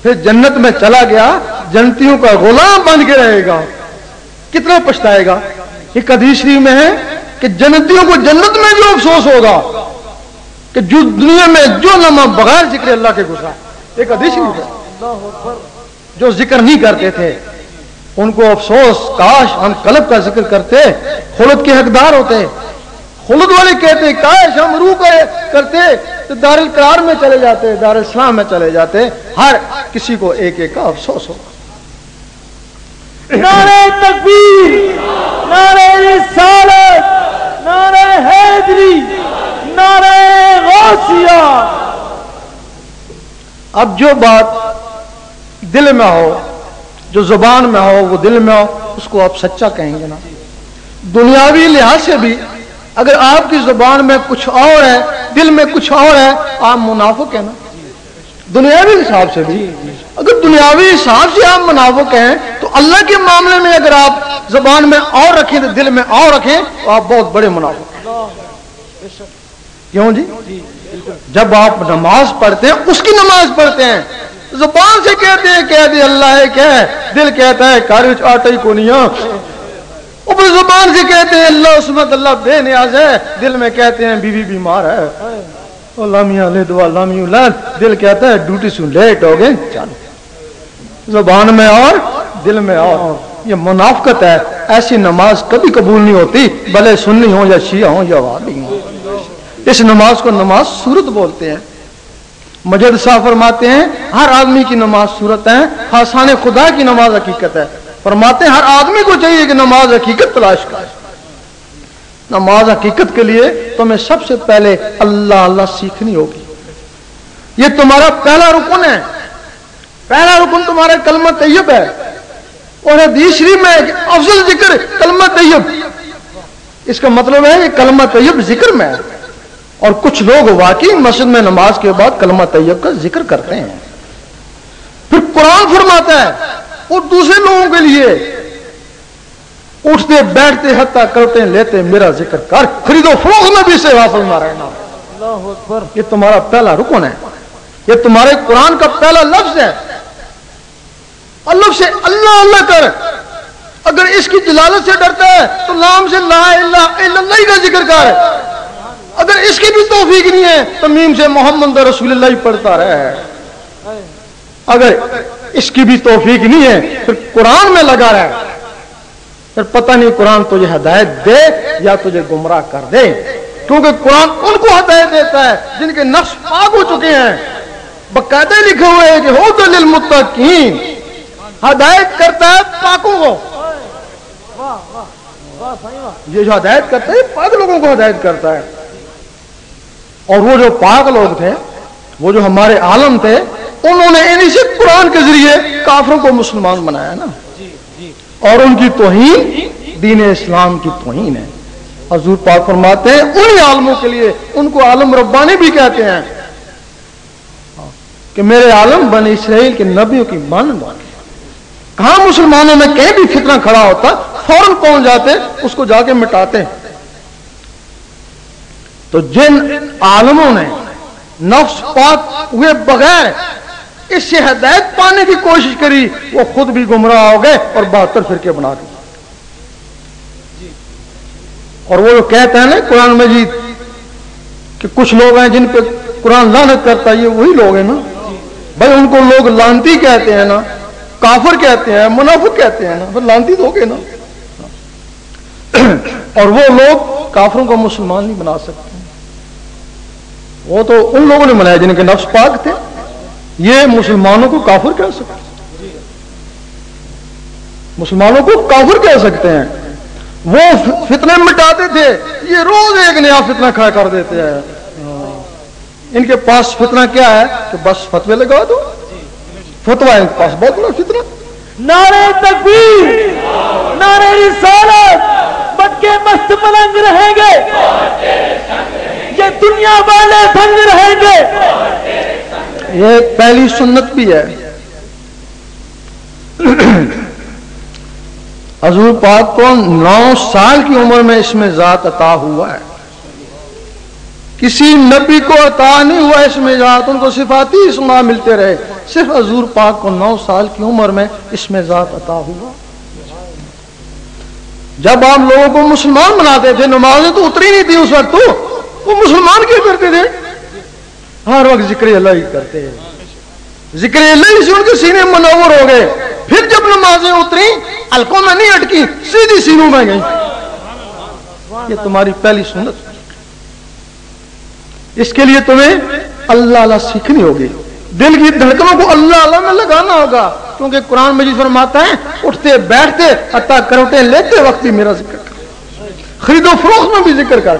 फिर जन्नत में चला गया, जनतियों का गुलाम बन के रहेगा, कितना पछताएगा। एक हदीस शरीफ में है कि जन्नतियों को जन्नत में जो अफसोस होगा कि जो दुनिया में जो लम्हा बगैर जिक्र अल्लाह के गुजरा। एक हदीस है जो जिक्र नहीं करते थे उनको अफसोस, काश हम कलब का जिक्र करते, खुलद के हकदार होते। खुलद वाले कहते काश हम रूह का करते तो दारुल करार में चले जाते, दारुल इस्लाम में चले जाते। हर किसी को एक एक का अफसोस होगा। नारे तकबीर, नारे रिसालत, नारे हैदरी, नारे गौसिया। अब जो बात दिल में हो, जो जुबान में हो, वो दिल में हो, उसको आप सच्चा कहेंगे ना। दुनियावी लिहाज से भी अगर आपकी जुबान में कुछ और है, दिल में कुछ और है, आप मुनाफिक है ना। दुनियावी हिसाब से भी। अगर दुनियावी हिसाब से आप मुनाफिक हैं तो अल्लाह के मामले में अगर आप जबान में और रखें तो दिल में और रखें तो आप बहुत बड़े मुनाफिक हैं। क्यों जी? जब आप नमाज पढ़ते हैं, उसकी नमाज पढ़ते हैं, जुबान से कहते हैं कह दे अल्लाह है, कह दिल कहता है कारज आटे को निया, ऊपर जुबान से कहते हैं अल्लाह उसमत अल्लाह बेनियाज है, दिल में कहते हैं बीवी बीमार है, दिल कहता है ड्यूटी से लेट हो गए, चलो। जुबान में और दिल में और, ये मुनाफकत है। ऐसी नमाज कभी कबूल नहीं होती, भले सुन्नी हो या शिया हो या वादी हो। इस नमाज को नमाज सूरत बोलते हैं। मजद साहब फरमाते हैं हर आदमी की नमाज सूरत है, हासान खुदा की नमाज हकीकत है। फरमाते हैं हर आदमी को चाहिए कि नमाज हकीकत तलाश कर। नमाज हकीकत के लिए तुम्हें सबसे पहले अल्लाह अल्लाह सीखनी होगी। ये तुम्हारा पहला रुकन है, पहला रुकन तुम्हारा कलमा तैयब है। और हदीसरी में अफजल जिक्र कलमा तैयब, इसका मतलब है कि कलमा तैयब जिक्र में है। और कुछ लोग वाकई मस्जिद में नमाज के बाद कलमा तैयब का जिक्र करते हैं। फिर कुरान फरमाता है और दूसरे लोगों के लिए उठते बैठते हत्ता करते लेते मेरा जिक्र कर, खरीदो फरोख्त में भी से हासिल ना रहना। ये तुम्हारा पहला रुकन है, ये तुम्हारे कुरान का पहला लफ्ज है। अल्लाह से अल्लाह अल्लाह कर, अगर इसकी जलालत से डरता है तो लाम से ला इलाहा इल्लल्लाह का जिक्र कर। अगर इसकी भी तौफीक नहीं है तो मीम से मोहम्मद रसूलुल्लाह पढ़ता रहे। अगर इसकी भी तौफीक नहीं है फिर कुरान में लगा रहे। फिर पता नहीं कुरान तुझे हदायत दे या तुझे गुमराह कर दे, क्योंकि कुरान उनको हदायत देता है जिनके नफ्स पाक हो चुके हैं। बकायदा लिखे हुए हैं कि हुदल लिल मुत्तकीन, हदायत करता है पाकों को। ये जो हदायत करता है पाक लोगों को हदायत करता है। और वो जो पाक लोग थे, वो जो हमारे आलम थे, उन्होंने इन्हीं से कुरान के जरिए काफिरों को मुसलमान बनाया ना, और उनकी तौहीन दीन इस्लाम की तौहीन है। हुजूर पाक फरमाते हैं उन आलमों के लिए, उनको आलम रब्बानी भी कहते हैं, कि मेरे आलम बने इसराइल के नबियों की मान माने। कहा मुसलमानों में कहीं भी फितना खड़ा होता फौरन कौन जाते उसको जाके मिटाते। तो जिन आलमों ने नफ्स पाक हुए बगैर इससे हदायत पाने की कोशिश करी वो खुद भी गुमराह हो गए और 72 फिरके बना दिए। और वो जो कहते हैं ना कुरान मजीद कि कुछ लोग हैं जिन पे कुरान लानत करता है, ये वही लोग हैं ना भाई। उनको लोग लानती कहते हैं ना, काफिर कहते हैं, मुनाफिक कहते हैं ना, फिर लानती तो हो गए ना। और वो लोग काफिरों को मुसलमान नहीं बना सकते, वो तो उन लोगों ने बनाया जिनके नफ्स पाक थे। ये मुसलमानों को काफिर कह सकते हैं, मुसलमानों को काफिर कह सकते हैं। वो फितने मिटाते थे, ये रोज एक नया फितना खड़ा कर देते हैं। इनके पास फितना क्या है कि बस फतवे लगा दो, फतवा इनके पास बहुत बड़ा फितना। नारे तकबीर, नारे रिसालत, बच्चे मस्त पलंग रहेंगे, ये दुनिया वाले भंग रहेंगे। ये पहली सुन्नत भी है। हुजूर पाक को 9 साल की उम्र में इसमें जात अता हुआ है, किसी नबी को अता नहीं हुआ इसमें जात, उनको सिफाती इसमा मिलते रहे। सिर्फ हुजूर पाक को 9 साल की उम्र में इसमें जात अता हुआ। जब आप लोगों को मुसलमान बनाते थे, नमाजें तो उतरी नहीं थी उस वक्त, तो वो मुसलमान क्या करते थे? हर वक्त जिक्र अल्लाह ही करते हैं। जिक्र अल्लाह से उनके सीने मनोवर हो गए। फिर जब नमाजें उतरी, हल्कों में नहीं अटकी, सीधी सीनों में गई। ये तुम्हारी पहली सुन्नत। इसके लिए तुम्हें अल्लाह अल्लाह सीखनी होगी, दिल की धड़कनों को अल्लाह अल्लाह में लगाना होगा, क्योंकि कुरान मजीद फरमाता है उठते बैठते अता करते लेते वक्त भी मेरा जिक्र कर, खरीदो फरोख्त में भी जिक्र कर,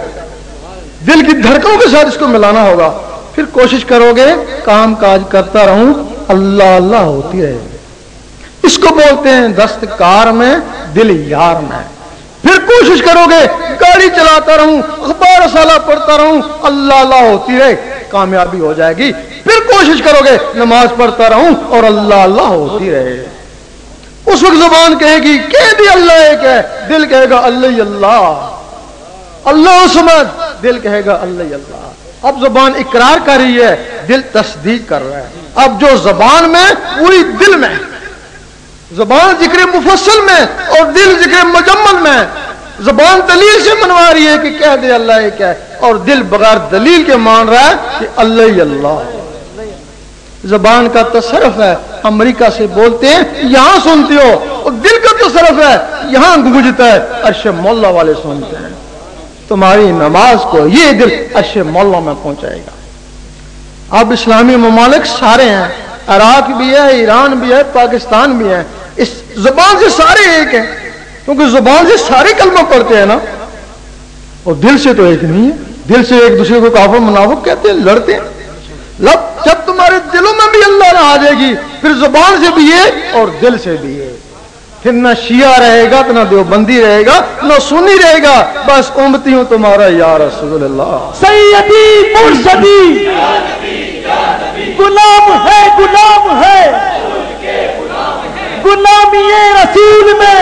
दिल की धड़कनों के साथ इसको मिलाना होगा। फिर कोशिश करोगे काम काज करता रहूं, अल्लाह अल्लाह होती रहे। इसको बोलते हैं दस्तकार में दिल यार में। फिर कोशिश करोगे गाड़ी चलाता रहूं, अखबार साला पढ़ता रहूं, अल्लाह अल्लाह होती रहे। कामयाबी हो जाएगी। फिर कोशिश करोगे नमाज पढ़ता रहूं और अल्लाह अल्लाह होती रहे। उस वक्त जुबान कहेगी कह भी अल्लाह एक है, दिल कहेगा अल्लाह अल्लाह, अल्लाह समद, दिल कहेगा अल्लाह अल्लाह। अब जुबान इकरार कर रही है, दिल तस्दीक कर रहा है। अब जो जुबान में पूरी दिल में, जुबान जिक्र मुफस्सल में और दिल जिक्र मुजम्मल में, जुबान दलील से मनवा रही है कि कह दे अल्लाह एक है, और दिल बगैर दलील के मान रहा है कि अल्लाह अल्लाह। जुबान का तसरफ है, अमेरिका से बोलते हैं यहां सुनते हो, और दिल का तसरफ है यहां गूंजता है, अर्शे मौला वाले सुनते हैं। तुम्हारी नमाज को ये दिल अर्शे मौला में पहुंचाएगा। अब इस्लामी ममालिक सारे हैं, इराक भी है, ईरान भी है, पाकिस्तान भी है, इस जुबान से सारे एक है, क्योंकि जुबान से सारे कलमा पढ़ते हैं ना, और दिल से तो एक नहीं है। दिल से एक दूसरे को काफिर मुनाफिक कहते हैं, लड़ते हैं। जब तुम्हारे दिलों में भी अल्लाह आ जाएगी, फिर जुबान से भी ये और दिल से भी ये, फिर ना शिया रहेगा तो ना देवबंदी रहेगा, ना सुन्नी रहेगा, बस उम्मती हूं तुम्हारा या रसूल अल्लाह। सैयदी मुर्शदी गुलाम है, गुलाम है, गुलामी रसूल में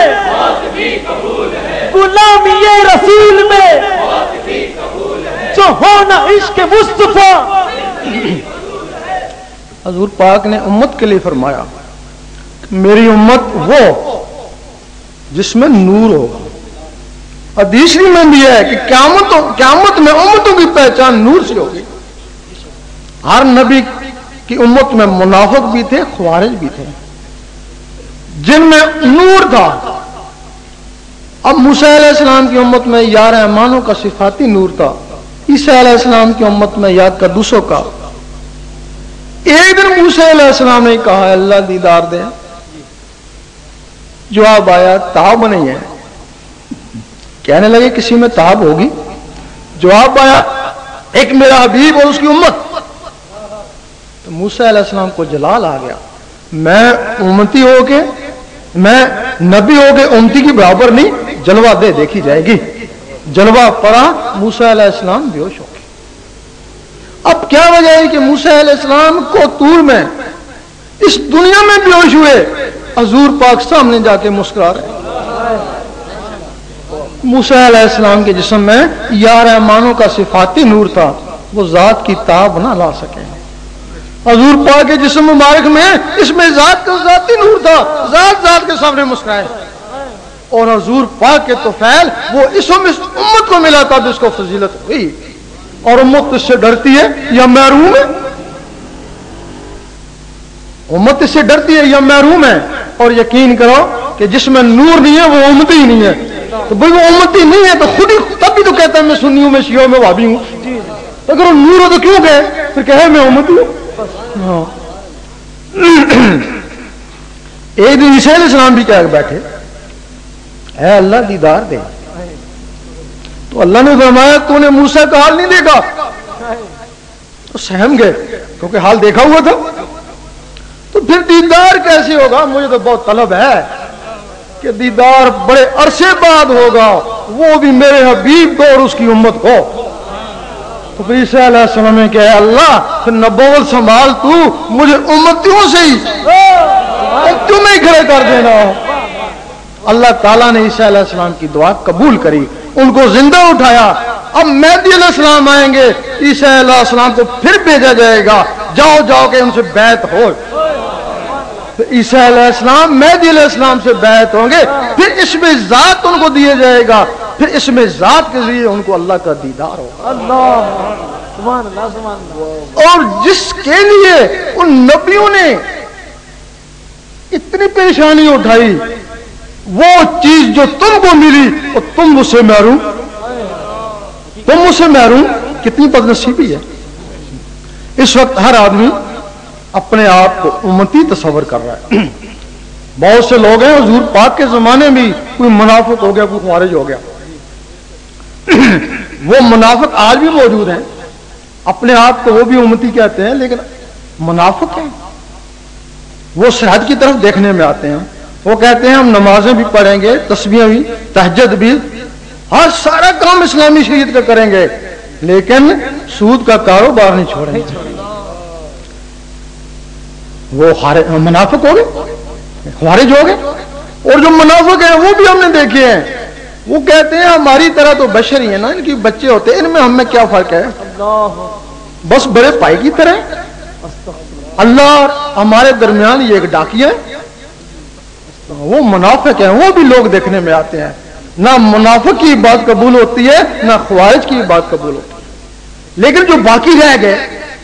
गुलामी रसूल में जो होना इश्क मुस्तफा। हजूर पाक ने उम्मत के लिए फरमाया मेरी उम्मत वो जिसमें नूर हो। हदीस में भी है कि क़यामत में उम्मतों की पहचान नूर से होगी। हर नबी की उम्मत में मुनाफिक भी थे, ख्वारिज भी थे, जिनमें नूर था। अब मूसा अलैहिस्सलाम की उम्मत में या रहमानों का सिफाती नूर था, ईसा अलैहिस्सलाम की उम्मत में या कद्दूसों का। एक दिन मूसा अलैहिस्सलाम ने कहा अल्लाह दीदार दे, जवाब आया ताब नहीं है। कहने लगे किसी में ताब होगी, जवाब आया एक मेरा हबीब और उसकी उम्मत। तो मूसा अलैहिस्सलाम को जलाल आ गया, मैं उम्मती होके, मैं नबी होके उम्मती की बराबर नहीं, जलवा दे देखी जाएगी। जलवा पड़ा, मूसा अलैहिस्सलाम बेहोश हो गए। अब क्या वजह है कि मूसा अलैहिस्सलाम को तूर में इस दुनिया में बेहोश हुए, हजूर पाक सामने जाके मुस्कुरा रहे। मूसा अलैहिस्सलाम के जिस्म में या रहमानों का सिफाती नूर था, वो जात की ताब ना ला सके। हजूर पाक के जिस्म मुबारक में इसमें जात का जाती नूर था, जात के सामने मुस्कुराए। और हजूर पाक के तोफैल वो इस उम्मत को मिला था जिसको फजीलत हुई। और उम्मत इससे डरती है या महरूम है, उम्मत इससे डरती है या महरूम है। और यकीन करो कि जिसमें नूर नहीं है वो उम्मत ही नहीं है। तो भाई वो उम्मत ही नहीं है तो खुद ही तभी तो कहता है मैं सुन्नी हूं, मैं शिया हूं, मैं वहाबी हूं। अगर वो नूर हो तो क्यों कहे, फिर कहे मैं उम्मत हूं। हाँ। एक दिन ईसा अलैहिस्सलाम भी क्या बैठे है अल्लाह दीदार दे, तो अल्लाह ने फरमाया तूने मूसा का हाल नहीं देखा। तो सहम गए क्योंकि हाल देखा हुआ था। तो फिर दीदार कैसे होगा, मुझे तो बहुत तलब है कि दीदार बड़े अरसे बाद होगा, वो भी मेरे हबीब को और उसकी उम्मत को। तो फिर ईसा अलैहिस्सलाम ने कहा अल्लाह फिर नबूवत संभाल, तू मुझे उम्मतियों से ही तुम ही खड़े कर देना। अल्लाह ताला ने ईसा अलैहिस्सलाम की दुआ कबूल करी, उनको जिंदा उठाया। अब मेहदी अलैहिस्सलाम आएंगे, ईसा अलैहिस्सलाम को फिर भेजा जाएगा, जाओ जाओ के उनसे बैत हो। तो ईसा अलैहिस्सलाम मेहदी अलैहिस्सलाम से बैत होंगे, फिर इसमें जात उनको दिया जाएगा, फिर इसमें जात के लिए उनको अल्लाह का दीदार होगा। अल्लाह, और जिसके लिए उन नबियों ने इतनी परेशानी उठाई, वो चीज जो तुमको मिली और तुम उससे महरूम, कितनी बदनसीबी है। इस वक्त हर आदमी अपने आप को उम्मती तस्वर कर रहा है। बहुत से लोग हैं हुजूर पाक के जमाने में कोई मुनाफिक हो गया, कोई खारिज हो गया। वो मुनाफिक आज भी मौजूद हैं, अपने आप को वो भी उम्मती कहते हैं लेकिन मुनाफिक हैं। वो सेहत की तरफ देखने में आते हैं, वो कहते हैं हम नमाजें भी पढ़ेंगे, तस्बीहें भी, तहज्जुद भी, हर सारा काम इस्लामी शरीयत का करेंगे, लेकिन सूद का कारोबार नहीं छोड़ेंगे। वो मुनाफिक हो गए, खारिज हो गए। और जो मुनाफिक है वो भी हमने देखे हैं, वो कहते हैं हमारी तरह तो बशर ही है ना, इनके बच्चे होते हैं, इनमें हमें क्या फर्क है, बस बड़े पाई की तरह। अल्लाह हमारे दरमियान ये एक डाकिया है, वो मुनाफिक है, वो भी लोग देखने में आते हैं। ना मुनाफिक की बात कबूल होती है, ना ख्वारिज की बात कबूल होती है। लेकिन जो बाकी रह गए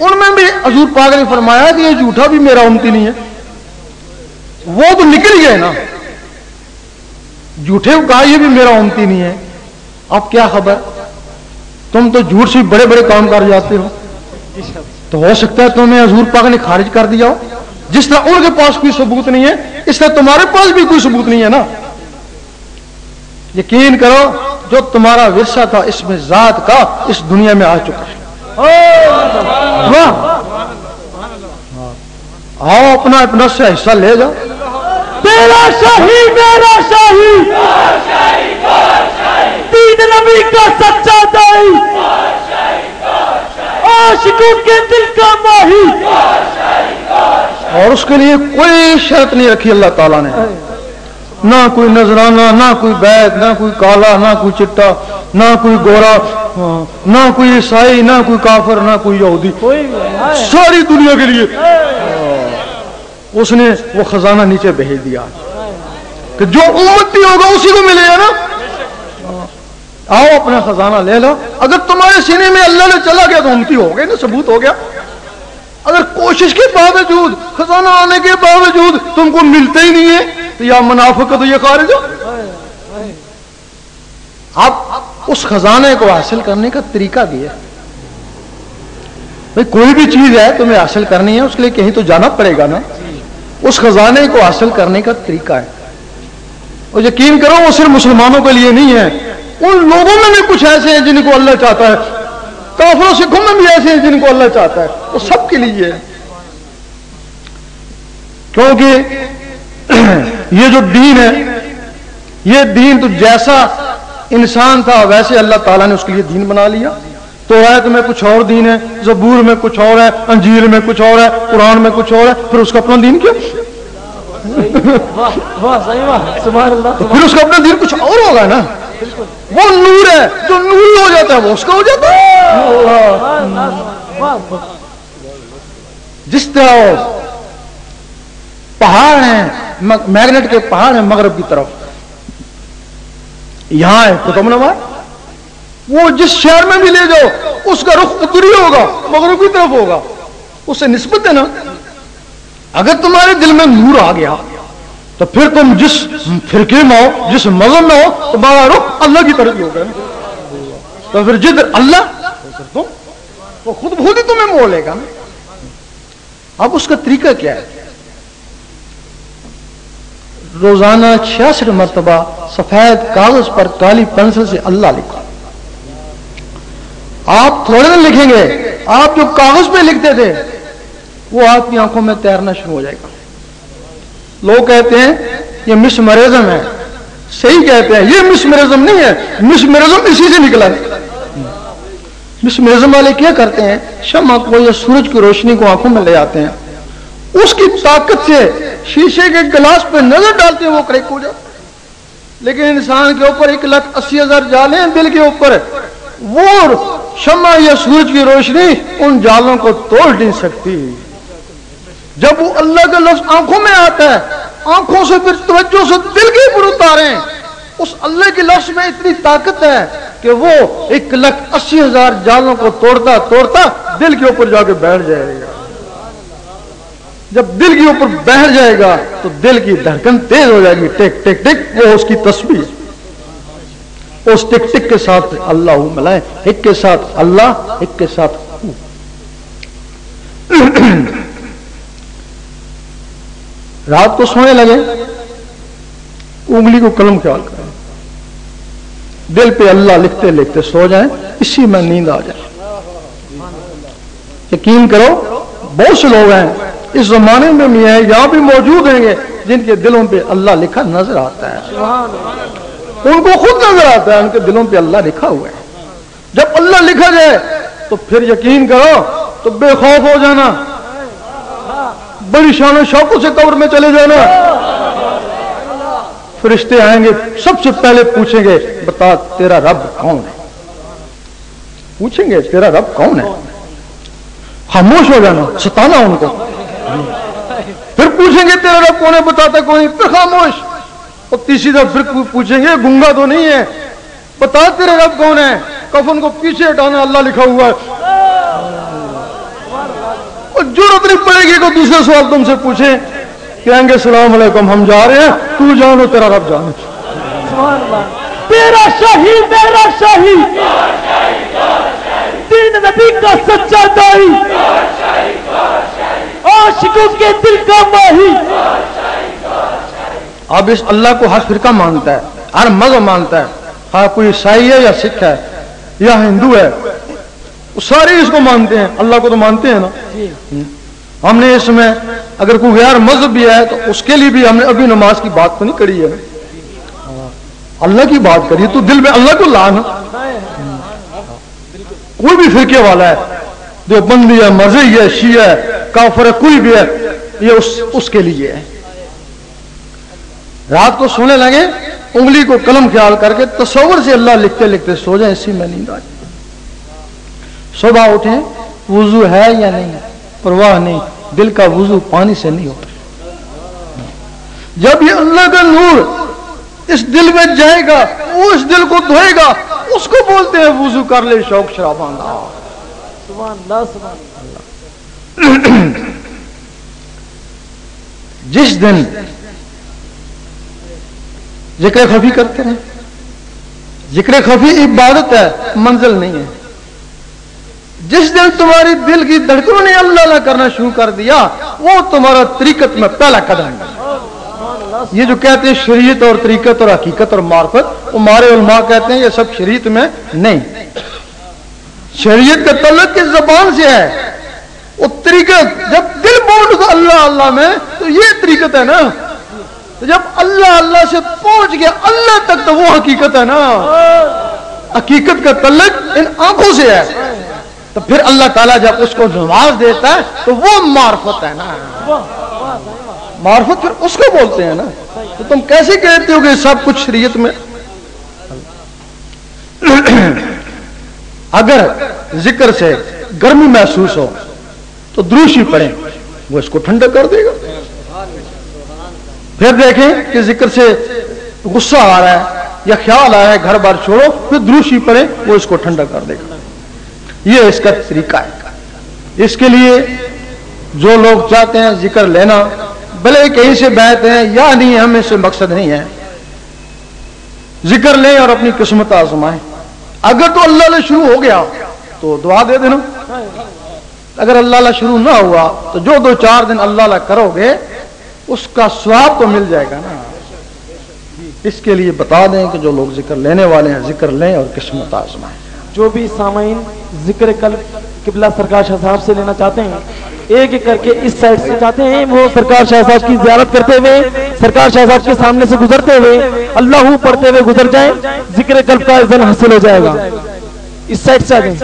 उनमें भी हजूर पाक ने फरमाया कि ये झूठा भी मेरा उम्मती नहीं है, वो तो निकल गए ना, झूठे को कहा ये भी मेरा उम्मती नहीं है। अब क्या खबर, तुम तो झूठ से बड़े बड़े काम कर जाते हो, तो हो सकता है तुम्हें हजूर पाक ने खारिज कर दिया हो। जिस तरह उनके पास कोई सबूत नहीं है, इस तरह तुम्हारे पास भी कोई सबूत नहीं है ना। यकीन करो जो तुम्हारा विरसा था इसमें जात का इस दुनिया में आ चुका है। आओ अपना अपना से हिस्सा ले जाओ। तेरा शाही मेरा शाही, तीन नबी का सच्चा दाई, आशिकों के दिल का माही। और उसके लिए कोई शर्त नहीं रखी अल्लाह ताला ने, ना कोई नजराना, ना कोई बैद, ना कोई काला, ना कोई चिट्टा, ना कोई गोरा, ना कोई ईसाई, ना कोई काफिर, ना कोई यहूदी, सारी दुनिया के लिए उसने वो खजाना नीचे भेज दिया कि जो उम्मती होगा उसी को मिलेगा ना। आओ अपना खजाना ले लो। अगर तुम्हारे सीने में अल्लाह ने चला गया तो उम्मती हो गए ना, सबूत हो गया। अगर कोशिश के बावजूद, खजाना आने के बावजूद तुमको मिलते ही नहीं है, तो या मुनाफिक हो तो ये खारिज हो। आप उस खजाने को हासिल करने का तरीका भी है भाई, कोई भी चीज है तुम्हें हासिल करनी है, उसके लिए कहीं तो जाना पड़ेगा ना। उस खजाने को हासिल करने का तरीका है। और यकीन करो वो सिर्फ मुसलमानों के लिए नहीं है, उन लोगों में भी कुछ ऐसे हैं जिनको अल्लाह चाहता है, काफिरों सिखों में भी ऐसे हैं जिनको अल्लाह चाहता है, वो सबके लिए है। क्योंकि ये जो दीन है, ये दीन तो जैसा इंसान था वैसे अल्लाह ताला ने उसके लिए दीन बना लिया। तौरात में कुछ और दीन है, जबूर में कुछ और है, अंजीर में कुछ और है, कुरान में कुछ और है, फिर उसका अपना दीन क्यों? तो फिर उसका अपना दीन कुछ और होगा ना। वो नूर है, जो नूर हो जाता है वो उसका हो जाता है। जिस तरह पहाड़ है, मैग्नेट के पहाड़ है मगरब की तरफ, यहां है कुतुबनुमा, वो जिस शहर में भी ले जाओ उसका रुख उत्तरी होगा, मगरिब की तरफ होगा, उससे निस्बत है ना। अगर तुम्हारे दिल में नूर आ गया तो फिर तुम जिस फिरके में हो, जिस मजहब में हो, तुम्हारा रुख अल्लाह की तरफ होगा। तो फिर जिधर अल्लाह तुम, वो खुद ही तुम्हें मोलेगा। अब उसका तरीका क्या है? रोजाना 66 मरतबा सफेद कागज पर काली पेंसिल से अल्लाह लिखो। आप थोड़े दिन लिखेंगे, आप जो कागज पे लिखते थे वो आपकी आंखों में तैरना शुरू हो जाएगा। लोग कहते हैं ये मिसमरिज्म है, सही कहते हैं, ये मिसमरिज्म नहीं है, मिसमरिज्म इसी से निकला है। मिसमरिज्म वाले क्या करते हैं, शम्मा को या सूरज की रोशनी को आंखों में ले आते हैं, उसकी ताकत से शीशे के गिलास पे नजर डालते हैं वो क्रैक हो जाता है। लेकिन इंसान के ऊपर 1,80,000 जाले हैं दिल के ऊपर, वो शम्मा या सूरज की रोशनी उन जालों को तोड़ नहीं सकती। जब वो अल्लाह का लफ्ज आंखों में आता है, आंखों से फिर तवज्जो से दिल के ऊपर उतारें, उस अल्लाह के लफ्ज में इतनी ताकत है कि वो 1,80,000 जालों को तोड़ता तोड़ता दिल के ऊपर जाके बैठ जाएगा। जब दिल के ऊपर बैठ जाएगा तो दिल की धड़कन तेज हो जाएगी, टिक टिक टिक, वो उसकी तस्बीह, उस टिक टिक के साथ अल्लाह मिलाए, एक के साथ अल्लाह, एक के साथ। रात को सोने लगे उंगली को कलम ख्याल करें, दिल पे अल्लाह लिखते लिखते सो जाए, इसी में नींद आ जाए। यकीन करो बहुत से लोग हैं इस जमाने में भी हैं, यहां भी मौजूद होंगे जिनके दिलों पे अल्लाह लिखा नजर आता है, उनको खुद नजर आता है उनके दिलों पे अल्लाह लिखा हुआ है। जब अल्लाह लिखा जाए तो तो फिर यकीन करो तो बेखौफ हो जाना, बड़ी शान शौकों से कब्र में चले जाना। फरिश्ते आएंगे, सबसे पहले पूछेंगे बता तेरा रब कौन है, पूछेंगे तेरा रब कौन है। खामोश हो जाना, सताना उनको। फिर पूछेंगे तेरा रब कौन है, बताता कौन है, फिर खामोश। और तीसरी तरफ फिर पूछेंगे गूंगा तो नहीं है, बता तेरा रब कौन है। कफन को पीछे हटाना, अल्लाह लिखा हुआ है। और जरूरत नहीं पड़ेगी को दूसरा सवाल तुमसे पूछे, कहेंगे सलाम अलैकुम हम जा रहे हैं, तू जानो तेरा रब जाने। तेरा शाही मेरा शाही, दीन नबी का सच्चा दाई, आशिकों के दिल का माही। अब इस अल्लाह को हर फिरका मानता है, हर मजहब मानता है। हाँ कोई ईसाई है या सिख है या हिंदू है, सारे इसको मानते हैं। अल्लाह को तो मानते हैं ना। हमने इसमें अगर कोई गैर मजहब भी है तो उसके लिए भी हमने अभी नमाज की बात तो नहीं करी है, अल्लाह की बात करी। तो दिल में अल्लाह को ला ना। कोई भी फिरके वाला है, जो बंदी है, मजही है, शिया है, काफर है, कोई भी है, ये उसके लिए है। रात को सोने लगे उंगली को कलम ख्याल करके तसव्वुर से अल्लाह लिखते लिखते सो जाए, इसी में नींद आ जाए। सुबह उठे वुजू है या नहीं परवाह नहीं, दिल का वुजू पानी से नहीं होता। जब ये अल्लाह का नूर इस दिल में जाएगा, वो इस दिल को धोएगा, उसको बोलते हैं वुजू कर ले शौक शराबाना। जिस दिन जिक्र खफी करते हैं, जिक्र खफी इबादत है, मंजिल नहीं है। जिस दिन तुम्हारी दिल की धड़कनों ने अल्लाह अल्लाह करना शुरू कर दिया, वो तुम्हारा तरीकत में पहला कदम है। ये जो कहते हैं शरीयत और तरीकत और हकीकत और मार्फत, हमारे उलमा कहते हैं ये सब शरीयत में नहीं। शरीयत का तल्लुक किस जबान से है? वो तरीकत। जब दिल बोल तो अल्लाह अल्लाह में, तो ये तरीकत है ना। तो जब अल्लाह अल्लाह से पहुंच गया अल्लाह तक, तो वो हकीकत है ना। हकीकत का तल्लुक इन आंखों से है। तो फिर अल्लाह ताला जब उसको नमाज देता है तो वो मार्फत है ना। मार्फत फिर उसको बोलते हैं ना। तो तुम कैसे कहते हो कि सब कुछ शरीयत में? अगर जिक्र से गर्मी महसूस हो तो दुरूशी पढ़े, वो इसको ठंडा कर देगा। फिर देखें कि जिक्र से गुस्सा आ रहा है या ख्याल आया है, घर बार छोड़ो, फिर दुरूशी पढ़े, वो इसको ठंडा कर देगा। ये इसका तरीका है। इसके लिए जो लोग चाहते हैं जिक्र लेना, भले कहीं से बैठे हैं या नहीं, हमें इससे मकसद नहीं है। जिक्र लें और अपनी किस्मत आजमाएं। अगर तो अल्लाह शुरू हो गया तो दुआ दे देना। अगर अल्लाह शुरू ना हुआ तो जो दो चार दिन अल्लाह करोगे उसका स्वाब तो मिल जाएगा ना। इसके लिए बता दें कि जो लोग जिक्र लेने वाले हैं जिक्र लें और किस्मत आजमाएं। जो भी सामीन जिक्र कल्ब किबला सरकार शाह साहब से लेना चाहते हैं, एक एक करके इस साइड से चाहते हैं, वो सरकार शाह साहब की ज़ियारत करते हुए, सरकार शाह साहब के सामने से गुजरते हुए अल्लाहू पढ़ते हुए गुजर जाए, जिक्र कल्ब का इज़्ज़त हासिल हो जाएगा। इस साइड से आ जाए,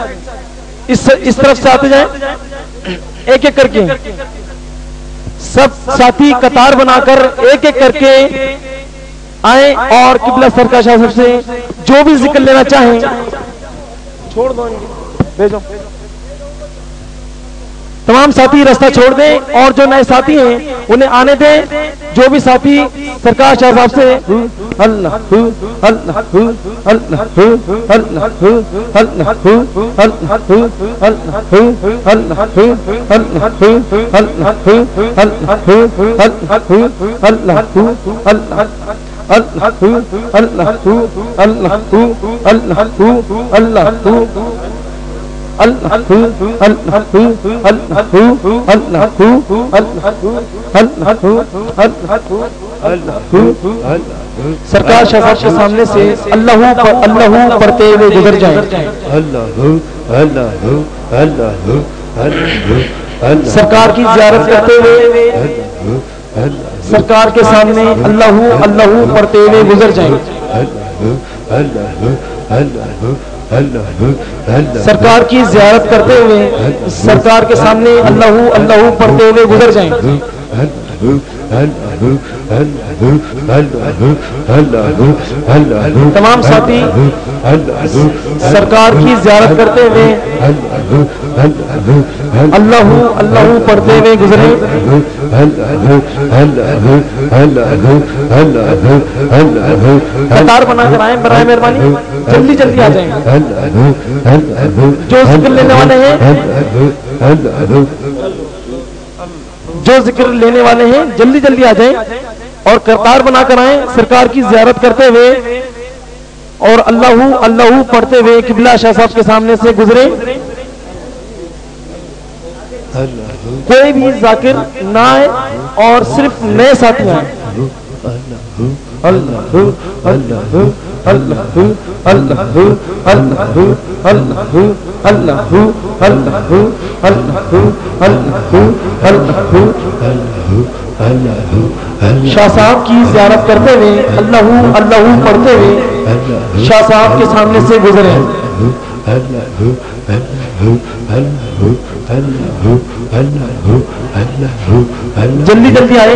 इस तरफ से आते जाए, एक एक करके सब साथी कतार बनाकर एक एक करके आए और किबला सरकार शाह साहब से जो भी जिक्र लेना चाहें छोड़ दो, भेजो। तमाम साथी रास्ता छोड़ दें और जो नए साथी हैं उन्हें आने दें। जो भी साथी सरकार शाह साहब से अल्लाहू अल्लाहू अल्लाहू अल्लाहू अल्लाहू अल्लाहू अल्लाहू अल्लाहू अल्लाहू अल्लाहू अल्लाहू अल्लाहू अल्लाहू अल्लाहू अल्लाहू अल्लाहू अल्लाहू अल्लाहू अल्लाहू अल्लाहू अल्लाहू अल्लाहू अल्लाहू अल्लाहू। सरकार शाह साहब के सामने से अल्लाहू अल्लाहू पढ़ते हुए गुजर जाए। अल्लाहू अल्लाहू अल्लाहू अल्लाहू। सरकार की ज़ियारत करते हुए सरकार के सामने अल्लाहू अल्लाहू पढ़ते हुए गुजर जाए। सरकार की ज़ियारत करते हुए सरकार के सामने अल्लाहू अल्लाहू पढ़ते हुए गुजर जाएं। तमाम साथी सरकार की ज़ियारत करते हुए अल्लाहू अल्लाहू पढ़ते हुए गुजरे। कतार बनाकर आए, बराए मेहरबानी जल्दी जल्दी आ जाएंगे। जो जिक्र लेने वाले हैं, जो जिक्र लेने वाले हैं, जल्दी जल्दी आ जाएं और करतार बनाकर आए सरकार की ज़ियारत करते हुए और अल्लाहू अल्लाहू पढ़ते हुए किबला शाह साहब के सामने से गुजरे। कोई भी जाकिर ना आए और सिर्फ नए साथी आए। अल्लाहू अल्लाहू अल्लाहू अल्लाहू अल्लाहू अल्लाहू अल्लाहू अल्लाहू अल्लाहू अल्लाहू अल्लाहू। शाह साहब की ज़ियारत करते हुए अल्लाहू अल्लाहू पढ़ते हुए शाह साहब के सामने से गुजरे। जल्दी जल्दी आए।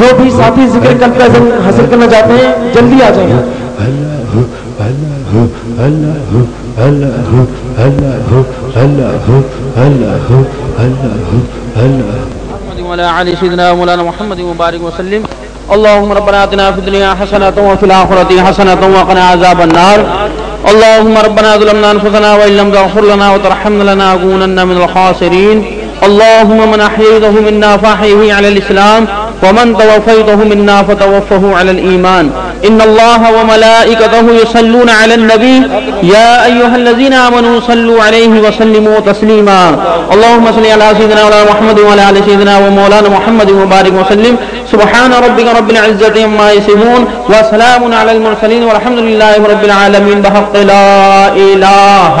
जो भी साथी जिक्र कल्ब का हासिल करना चाहते हैं जल्दी आ जाएंगे। اللهم ربنا آتنا في الدنيا حسنة وفي الآخرة حسنة وقنا عذاب النار اللهم ربنا ظلمنا أنفسنا وإن لم تغفر لنا وترحمنا لنكونن من الخاسرين اللهم من أحييته منا فأحيه على الإسلام ومن توفيته منا فتوفه على الإيمان إن الله وملائكته يصلون على النبي يا أيها الذين آمنوا صلوا عليه وسلموا تسليما اللهم صل على سيدنا وعلى محمد وعلى آل سيدنا ومولانا محمد وبارك وسلم سبحان ربك رب العزة عما يصفون وسلام على المرسلين والحمد لله رب العالمين بحق لا إله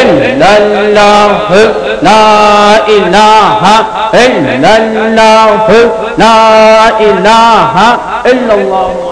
إلا الله لا إله إلا الله لا إله إلا الله